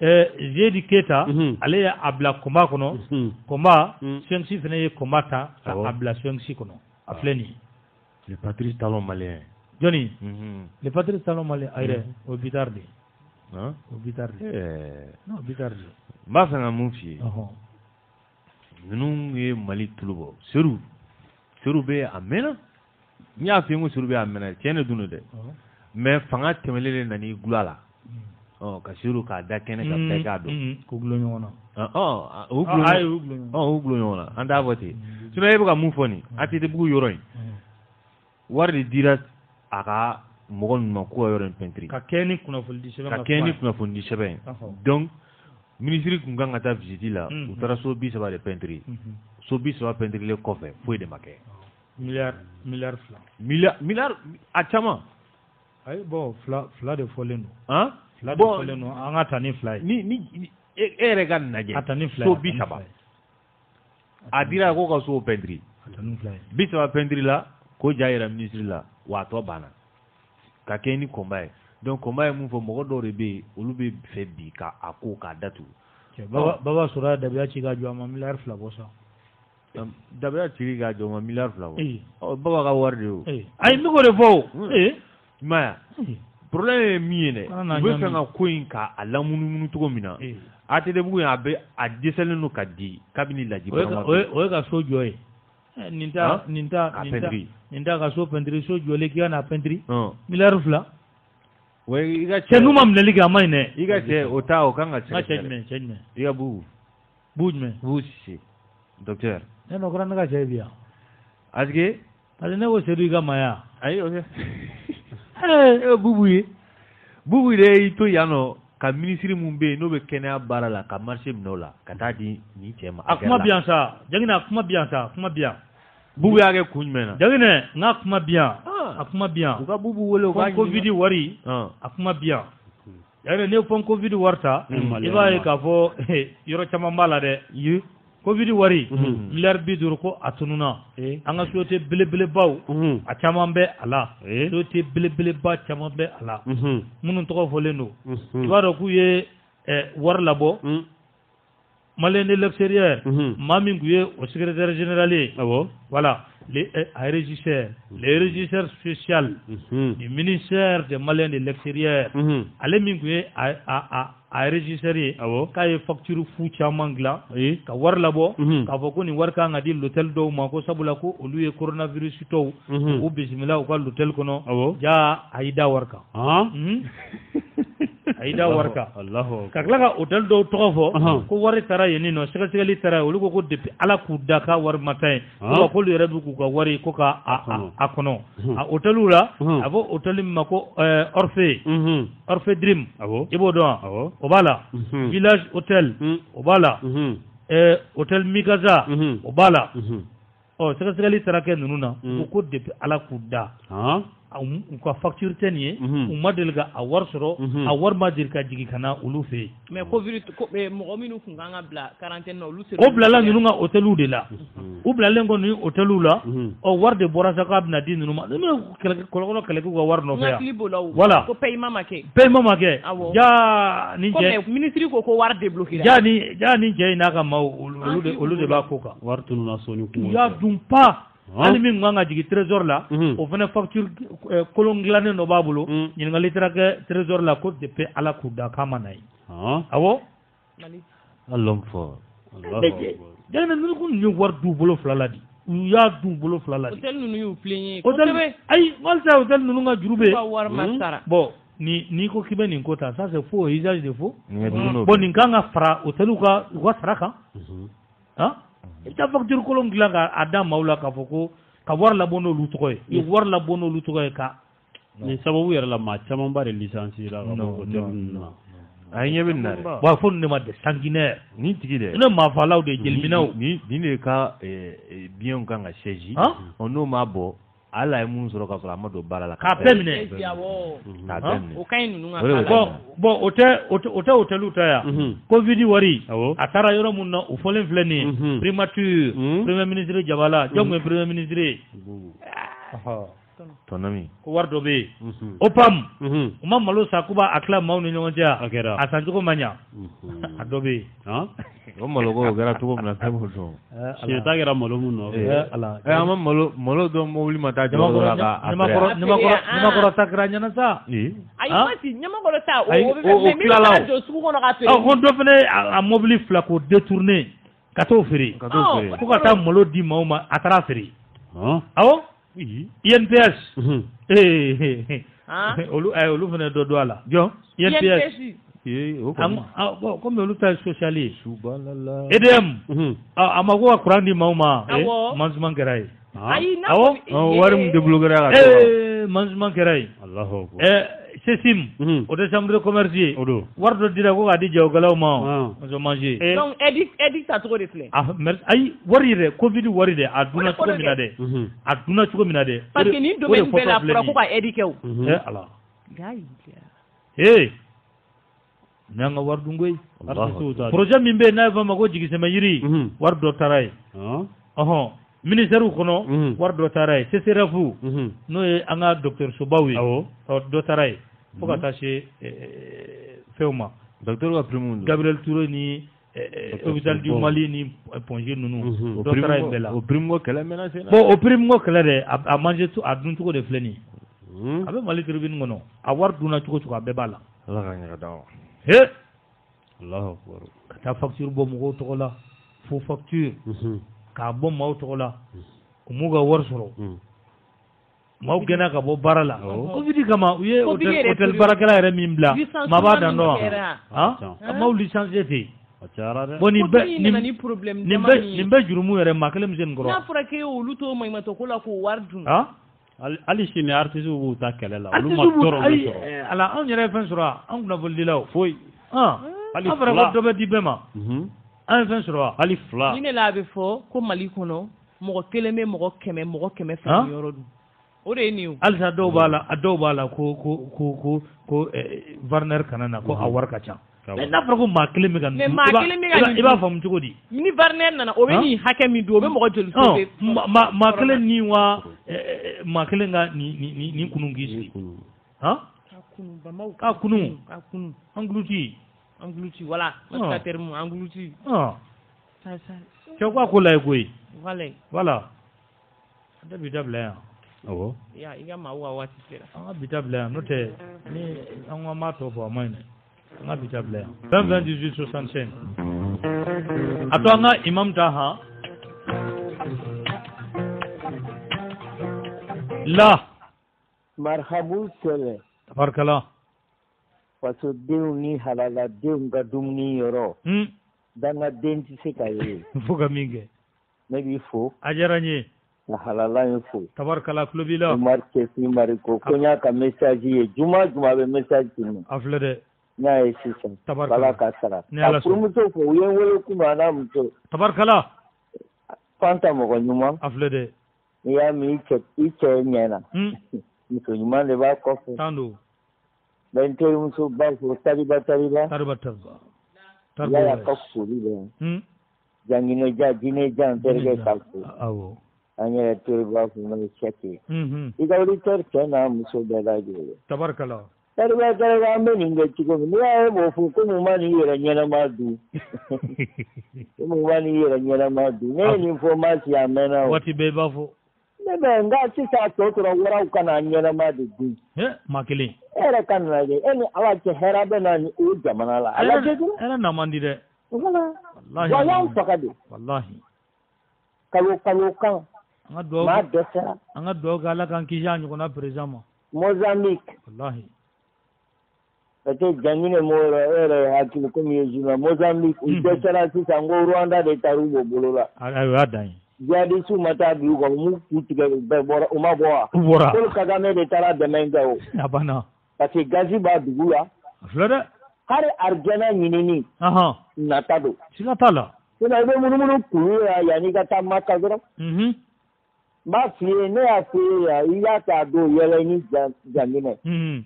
eh jedi keta ale abla komba kono komba sensi fene komata abla sensi kono afleni le Patrice Talon malien Johnny le Patrice Talon malien aire au bitardi hein au bitardi eh non bitardi masanga mumfi oh nunge mali tulubo seru seru be amena nya fengu seru be amena tiene dunu de mais fanga temelele nani gulala oh ka seru ka da kene ka pega do ko glonyona oh oh oh glonyona anda voti sino ebuka mumfoni ati de bu yoroin wardi diras aga mogon makuwa yoren pentri kakeni kuna fundisha kakeni kuna fundisha ben donc ministre kunganga ta visite la utara so bi saba de pentri so bi saba pentri le coffre foi de maquet milliard milliard fla milliard milliard achama ay bon fla fla de foleno hein fla de foleno anga tani fly ni ni e regan naje atani fly so bi saba adira ko ka so pentri atani fly bi saba pentri la ko jaira ministre la wato bana kakeni kombaye donc kombaye mufo mogo dorebe olube febi ka akoka datu baba baba sura dabya chiga jwa mamlar flavo sa dabya chiga jwa mamlar flavo o baba ka wardio ay mi ko refo eh maya problème miene we fanga koinka ala mununu to mina atede bugu abe adeselenu kadi kabini laji baba we ka sojo e ninta ninta ninta ninta ka so pendri so jole ki ana pendri milliard fla we iga che numa mneli ga maine iga che otao kanga che chenme chenme iga bu bujme bushi docteur neno grana ga che bia ajge ale nego seru iga maya ai ohe eh bubuye Bouguilé ito yano ka ministre mumbe no be kenya bara la ka marché mnola kata di ni chema. Akuma bien ça. Jangina akuma bien ça. Akuma bien. Boubou yake kunmena. Jangine ngakuma bien. Akuma bien. Uka boubou wole uka COVID wari. Akuma bien. Jangine ne pon COVID warta. Iba ekavo yoro chama mala de. You. COVID wari miliyari bi duuru ko a tununa an ka sote belebelebaw a caman bɛ a la sote belebeleba caman bɛ a la minnu tɔgɔ fɔlen don i b'a dɔn k'u ye wari labɔ malien de l'extérieur maa min tun ye o secrétaire général ye voilà les régisseurs les régisseurs sociaux du ministère des maliens de l'extérieur ale min tun ye a a enregistré k'a ye facture fu caman dilan ka wari labɔ k'a fɔ ko nin wari ka kan ka di l'hôtel dɔw ma ko sabula ko olu ye coronavirus tɔw u bisimila u ka l'hôtel kɔnɔ ja Aïda Warka Aïda Warka ka tila ka hôtel dɔw tɔgɔ fɔ ko wari taara yen nɔ sɛgɛsɛgɛli taara yen olu ko ko depuis ala k'u da k'a wari ma taa yen k'olu yɛrɛ bɛ k'u ka wari ko ka a kɔnɔ a hôteliw la a fɔ hôtel min ma ko Orphée Orphée Dream i b'o dɔn wa. Obala village hôtel obala euh hôtel Mikaza obala oh c'est que les traqués nous na beaucoup de ala kuda hein ou ka facture tenier ou madelga awar soro awar madir ka jigi kana ulu fe mais covid mo minu kunganga bla quarantaine no lusero o bla la nunga hôtel ou de la o bla lengo ni hôtel ou la o war de borasa ka na din numa kolo kolo ko war no fe voilà ko paiement make paiement make ja ni je ko ministre ko ko war débloquer ja ni ja ni je na ka ma ulu de ulu de ba ko ka war tunu na sonu ko ja dum pas ali min nganga jigi trésor la o fana facture kolon glane no babulo ni ngali traka trésor la ko de pe ala kuda kama nay ah awo mali allom fo allah dana nul ko ni war du bolo flaladi ya du bolo flaladi hotel nunu yu plenye ko tebe ay walta hotel nunu nga jurube bon ni ni ko kibe ni ko ta ça c'est faux usage de faux bon ni nganga fra hotel uka wasraka ah ita facture kolon glanga adam maula ka foko ka war la bono lutoy i war la bono lutoy ka ni sababu yar la ma chama mbare licenci la ko tonna ay nyebin nare wa fon ni ma de sanguinaire ni tigide no ma falaw de jelminaw ni ni ka bien ganga seji ono ma bo ala e mun soro ka sala ma do barala ka pemne na pemne o kainu nunga bo bo ote ote ote lutaya covid wari atara yoro mun no o folen fleni primature premier ministre jabala jongwe premier ministre tonami ko wardo be opam o mam malo sakuba akla mawni nyonja asanjuko manya adobe ha o malo go gara tuko mna tabo so she tagara malo muno ala e am malo malo do mawli mata jama ko raka nyama ko nyama ko nyama ko takra nyana sa ni ayi mati nyama ko sa o o klala o ko do fene a mobile flako détourner kato feri kato feri ko ta malo di mawma atara feri ha awo I N P S eh olu ay olu fana do do ala jo I N P S eh o ko comme olu ta socialiste subhanallah edem ah amako akran di mauma management kerai awo warum de bloguera eh management kerai Allahu akbar eh sesim o de chambre de commerce odo wardo dira ko adi jaw galaw ma so manger donc edit edit ça trop de flé ah merci ay warire covid warire aduna ko mina de aduna ko mina de parce que ni domaine bela pour ko edit kew eh ala gay eh nanga wardu ngoy projet mimbe na va mako jigi sema yiri wardo taray oho ministère kono war do taray c'est rafu no anga docteur Sobawi awo do taray faut ka taché feuma docteur wa primundo Gabriel Touré ni hôpital du Mali ni pongé nounou do taray bela au primo kala menacé bon au primo kala de a manger tout a dun tout de fleni abe Mali tribune ngono a war duna tout tout abe bala Allah ka nyaka dawo he Allahu akbar ta facture bo mo to la faut facture ka bɔ maaw tɔgɔ la u m'u ka wari sɔrɔ maaw gɛnna ka bɔ baara la covid kama u ye hôtel baarakɛla yɛrɛ min bila maa b'a dan dɔn wa maaw licence ten bon nin bɛɛ nin bɛɛ jurumu yɛrɛ maa kelen bɛ se nin kɔrɔ n'a fɔra k'e y'olu to maɲumatɔ ko la k'o wari dun Ali si ne artiste ou ta kelle la. Artiste ou ali. Alors on irait faire ça. On ne veut dire là. Foi. Ah. Ali. Après on doit dire bema. Mhm. On fait ça. Ali fla. Il est là before. Comme malikono. Moro keleme moro keme moro keme fait yoro. Ore niu. Alza do bala do bala ko ko ko ko Wagner kanana ko awarka cha. Mais n'a pas ma keleme kan. Mais ma keleme kan. Il va famu togodi. Mini Wagner nana obeni hakemi do be moro jeli so. Ma ma keleme ni wa makelenga ni ni ni kunungisi hein akunu ba mau akunu akunu angluti angluti voilà notre terme angluti ah ça ça c'est quoi ko lay koy voilà voilà dabi dabla oh ya iga ma wa wa tisera ah bitabla note ni anwa ma to fo amane na bitabla vingt vingt-huit soixante-cinq atanga imam daha La Marhabou Sele Tabarkala Paso Deuni Halala Deunga Dumni Yoro Danga Denti Sekaye Fuga Minge Negi Fou Ajaranye Halala Info Tabarkala Klubila Umar Kefi Mariko Konya Ka Message Juma Juma Be Message Juma Aflede Nya Esisa Tabarkala Kasara Afrumuto Fou Uyenwele Kumana Muto Tabarkala Panta Moko Nyuma Aflede Ya mi keti chenyana. Miko yuma leba kofu. Tando. Bente musu bafu tari batari ba. Tari batari ba. Tari ba. Ya kofu libe. Hmm. Jangino ja jine jan terge kalfu. Awo. Anya turi bafu mali cheki. Hmm. Ida uri terke na musu bela jiwe. Tabarkala. Tari ba tari ba me ninge chiko. Niya bofu kumu mani yera nyana madu. Kumu mani yera nyana madu. Ne informasi amena. Wati beba fu. Nebe nga sisa tokura wura ukana nyana madidi. Eh makili. Era kanala ye. Eni alaje herabe na ni ujamana la. Alaje tu. Era namandi de. Wala. Wallahi. Wala fakade. Wallahi. Kalu kalu kan. Anga do. Ma desa. Anga do gala kan kijanyu kona prezama. Mozambique. Wallahi. Ate jangine moro era hakili kumiyezima Mozambique udesera sisa ngo Rwanda de tarugo bolola. Ayo adan. Jadi semua tadi juga mukut berbora umat bora. Kalau kagame detara demain jauh. Apa na? Tapi gaji badu gula. Flora. Hari arjana ini ni. Aha. Natado. Sila tala. Sila itu mulu-mulu kuliah, yani kata mata gerak. Mhm. Masih ni apa? Ia tado, ia lain jangan ni. Mhm.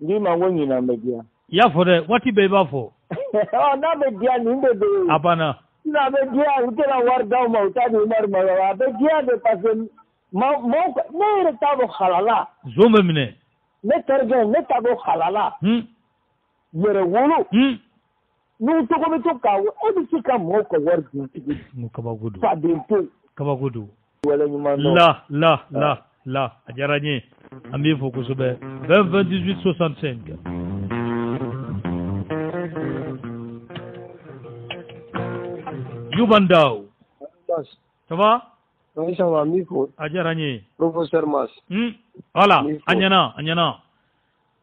Ni mangu ni nama dia. Ya fore, wati beba for. Oh, nama dia ni beba. Apa na? Na bedia utela warga uma utadi umar malawa bedia de pasen ma ma ne tabo halala zombe mine ne terge ne tabo halala hm yere wulu hm nu to ko to ka o de sika mo ko warga mo ka bagudu pa de to ka bagudu wala ni ma la la la la ajaranye ambi foko sobe vingt vingt-huit soixante-cinq Yubandao. Ça va? Oui, ça va, Miko. Adjarani. Professeur Mas. Hum? Voilà. Anyana, Anyana.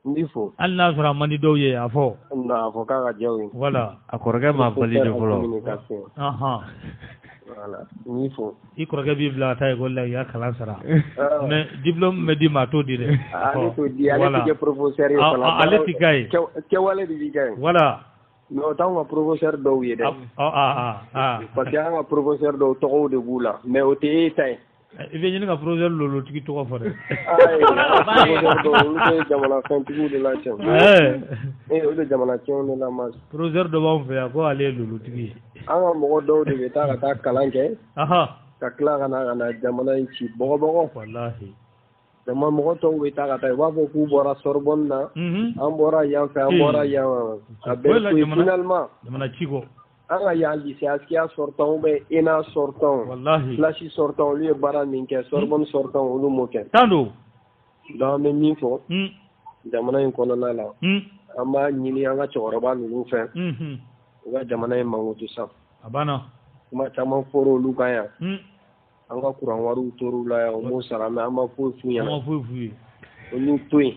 Miko. Allah sera manidoye à fort. Non, faut qu'à Djaoui. Voilà. À Korga m'a appelé de volo. Ah ah. Voilà. Miko. Il croit que vive la taille de la Yakalasara. Mais diplôme me dit ma tout direct. Allez, tu dis, allez, tu es professeur. Allez, tu es. Voilà. Non, tant que professeur d'eau y est. Ah ah ah. Parce qu'il y a un professeur d'eau trop de goût là, mais au thé éteint. Il vient de professeur lolo qui trop fort. Ah oui. Professeur d'eau, on est jamais la fin toujours de la chambre. Eh, on est jamais la chambre de la masse. Professeur d'eau on fait à quoi aller lolo qui. Ah mon mot d'eau de vêta à ta calanque. Ah ah. Kakla kana kana jamana ici. Bon bon. Wallahi. Dama mɔgɔ tɔw bɛ taa ka taa u b'a fɔ k'u bɔra Sorbonne na an bɔra yan fɛ an bɔra yan a bɛɛ to finalement jamana ci kɔ an ka yan lycée Askia sortant bɛ ENA sortant Flashi sortant olu ye baara min kɛ Sorbonne sortant olu m'o kɛ tan don donc an bɛ min fɔ jamana in kɔnɔna la an b'a ɲini an ka cɛkɔrɔba ninnu fɛ u ka jamana in mankutu sa a banna kuma caman fɔra olu kan yan an ka kuran wariw tor'u la yan u m'o sara mɛ an ma foyi f'u ɲɛna an ma foyi f'u ye Olu to yen.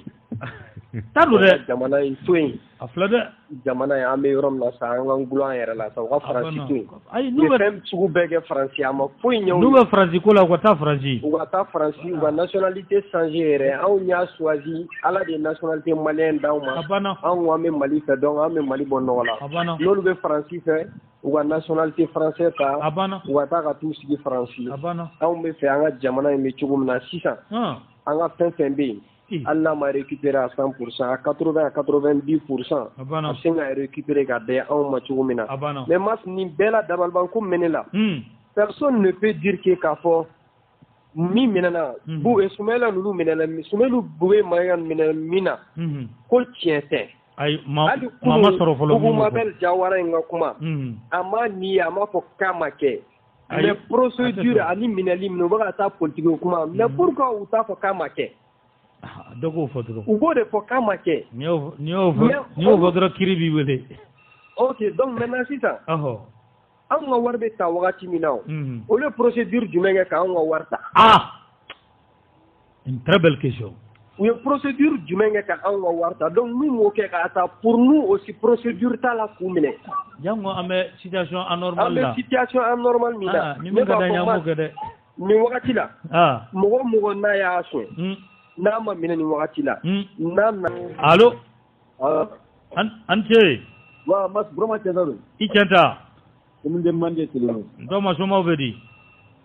T'as lu dɛ. Jamana in to yen. A filɛ dɛ. Jamana in an bɛ yɔrɔ min na sa an k'an gulo an yɛrɛ la sa u ka Faransi to yen. Ayi n'u bɛ fɛn sugu bɛɛ kɛ Faransi a ma foyi ɲɛ u ye. N'u bɛ Faransi ko la u ka taa Faransi. U ka taa Faransi u ka nationalité changer yɛrɛ anw y'a choisi Ala de ye nationalité malien d'anw ma. A banna. Anw an bɛ Mali fɛ donc an bɛ Mali bɔ nɔgɔ la. A banna. N'olu bɛ Faransi fɛ. Ou la nationalité française, ou à ta tous les Français. On me fait un diamant et me trouve à six cents. On a fait un B. Allah m'a récupéré à cent pour cent, à quatre-vingts, à quatre-vingt-dix pour cent. On a récupéré à des hommes à Tchoumina. Mais moi, je n'ai pas d'abalbanco menela. Personne ne peut dire qu'il y a fort. Ni menela. Bou et soumela, nous menela. Soumela, boué, maïan, menela. Qu'est-ce qui est Maman sera volée. Vous m'appelez Jawara Ngakuma. Amani, Ama pour Kamake. Les procédures à l'imminalim ne vont pas politique au Kuma. Mais pourquoi vous avez pour Kamake? Donc vous faites. Vous voulez pour Kamake. Ni au votre Kiribi. Ok, donc maintenant c'est ça. On va voir des Tawati Minao. Ou les procédures du Mengaka, on va voir ça. Ah! Une très belle question. Oui, procédure du Mengeka Angawarta. Donc, nous, nous, pour nous aussi, procédure est à la commune. Il y a une situation anormale. Il y a une situation anormale. Il y a une situation anormale. Il y a une situation anormale. Allô? Antje? Oui, je suis Ichanta. Je me demande si vous voulez. Comment je m'en veux dire?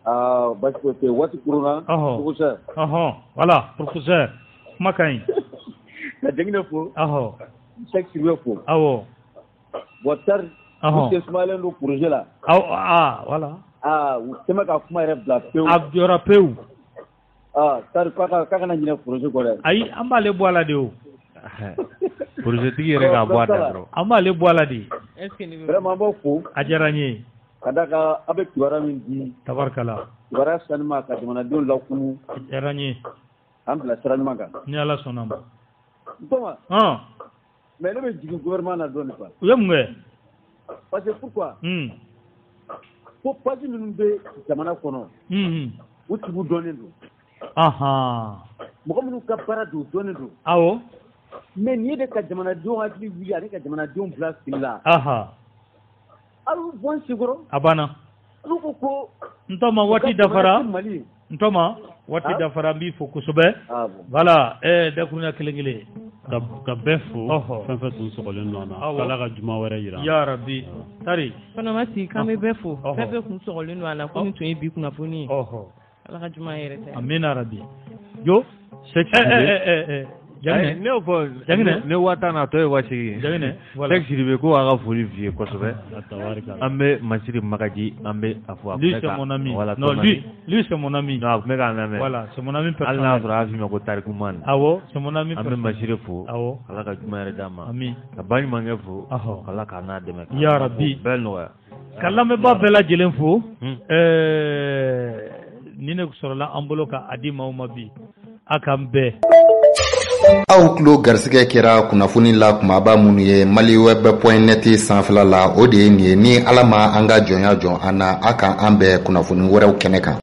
Ah, parce que c'est votre courant. Ah, voilà, professeur. Makain. La dernière fois. Aho. Chaque semaine fois. Aho. Water. Aho. Cette semaine le projet là. Ah voilà. Ah c'est ma carte maire de la Peu. Abdiorapeu. Ah tar quoi quoi na jina projet quoi là. Aïe ambale boala de o. Projet qui rega boada bro. Ambale boala de. Est-ce que ni vraiment bon fou. Ajaranye. Kadaka avec Waramin di. Tabarkala. Warasan ma ka demana don la kunu. Ajaranye. An bila sira ɲuman kan. Ni Ala sɔnna ma. Bama. Ɔn. Mais ne bɛ jigin gouvernement na dɔɔni quoi. U ye mun kɛ? Parce que pourquoi? Hum. Ko page minnu bɛ jamana kɔnɔ. Hum. U tigiw dɔnnen don. Ahan. Mɔgɔ minnu ka baara don dɔnnen don. Awɔ. Mais nin ye de ka jamanadenw hakili wuli ani ka jamanadenw bila fili la. Ahan. Hali u bɔ n senkɔrɔ. A banna. Olu ko ko. N tɔ ma waati dafara. Ntoma wati dafara bi fo kosɛbɛ voilà eh dakurunya kelen kelen ka bɛɛ fo fɛn fɛn tun sɔgɔlen don an na Ala ka juma wɛrɛ yira ya rabbi tari fanamati kan bɛ bɛɛ fo fɛn fɛn tun sɔgɔlen don an na ko ni tun ye bi kunnafoni ɔhɔ Ala ka juma yɛrɛ ta amina rabbi jo sɛkɛ jangine ne ko jangine ne wata na to ye wasi jangine sɛkɛ be ko aga foli vie kosɛbɛ an bɛ masiri magaji an bɛ afwa lui c'est mon ami non lui lui c'est mon ami non mais quand même voilà c'est mon ami personnel Allah azra fi mako tarikuman awo c'est mon ami personnel an bɛ masiri fo awo Ala ka juma yɛrɛ d'a ma amin ka bani mangɛ fo awo Ala ka n'a dɛmɛ ya rabbi bel noya kalame ba bɛɛ lajɛlen fo euh ni ne sɔrɔla an bolo ka adi maaw ma bi a kan bɛɛ aw tulo garisigɛ kɛra kunnafoni la kumaba minnu ye maliweb point net sanfɛla la o de ye nin ye ni ala ma an ka jɔnya jɔn an na a kan an bɛɛ kunnafoni wɛrɛw kɛnɛ kan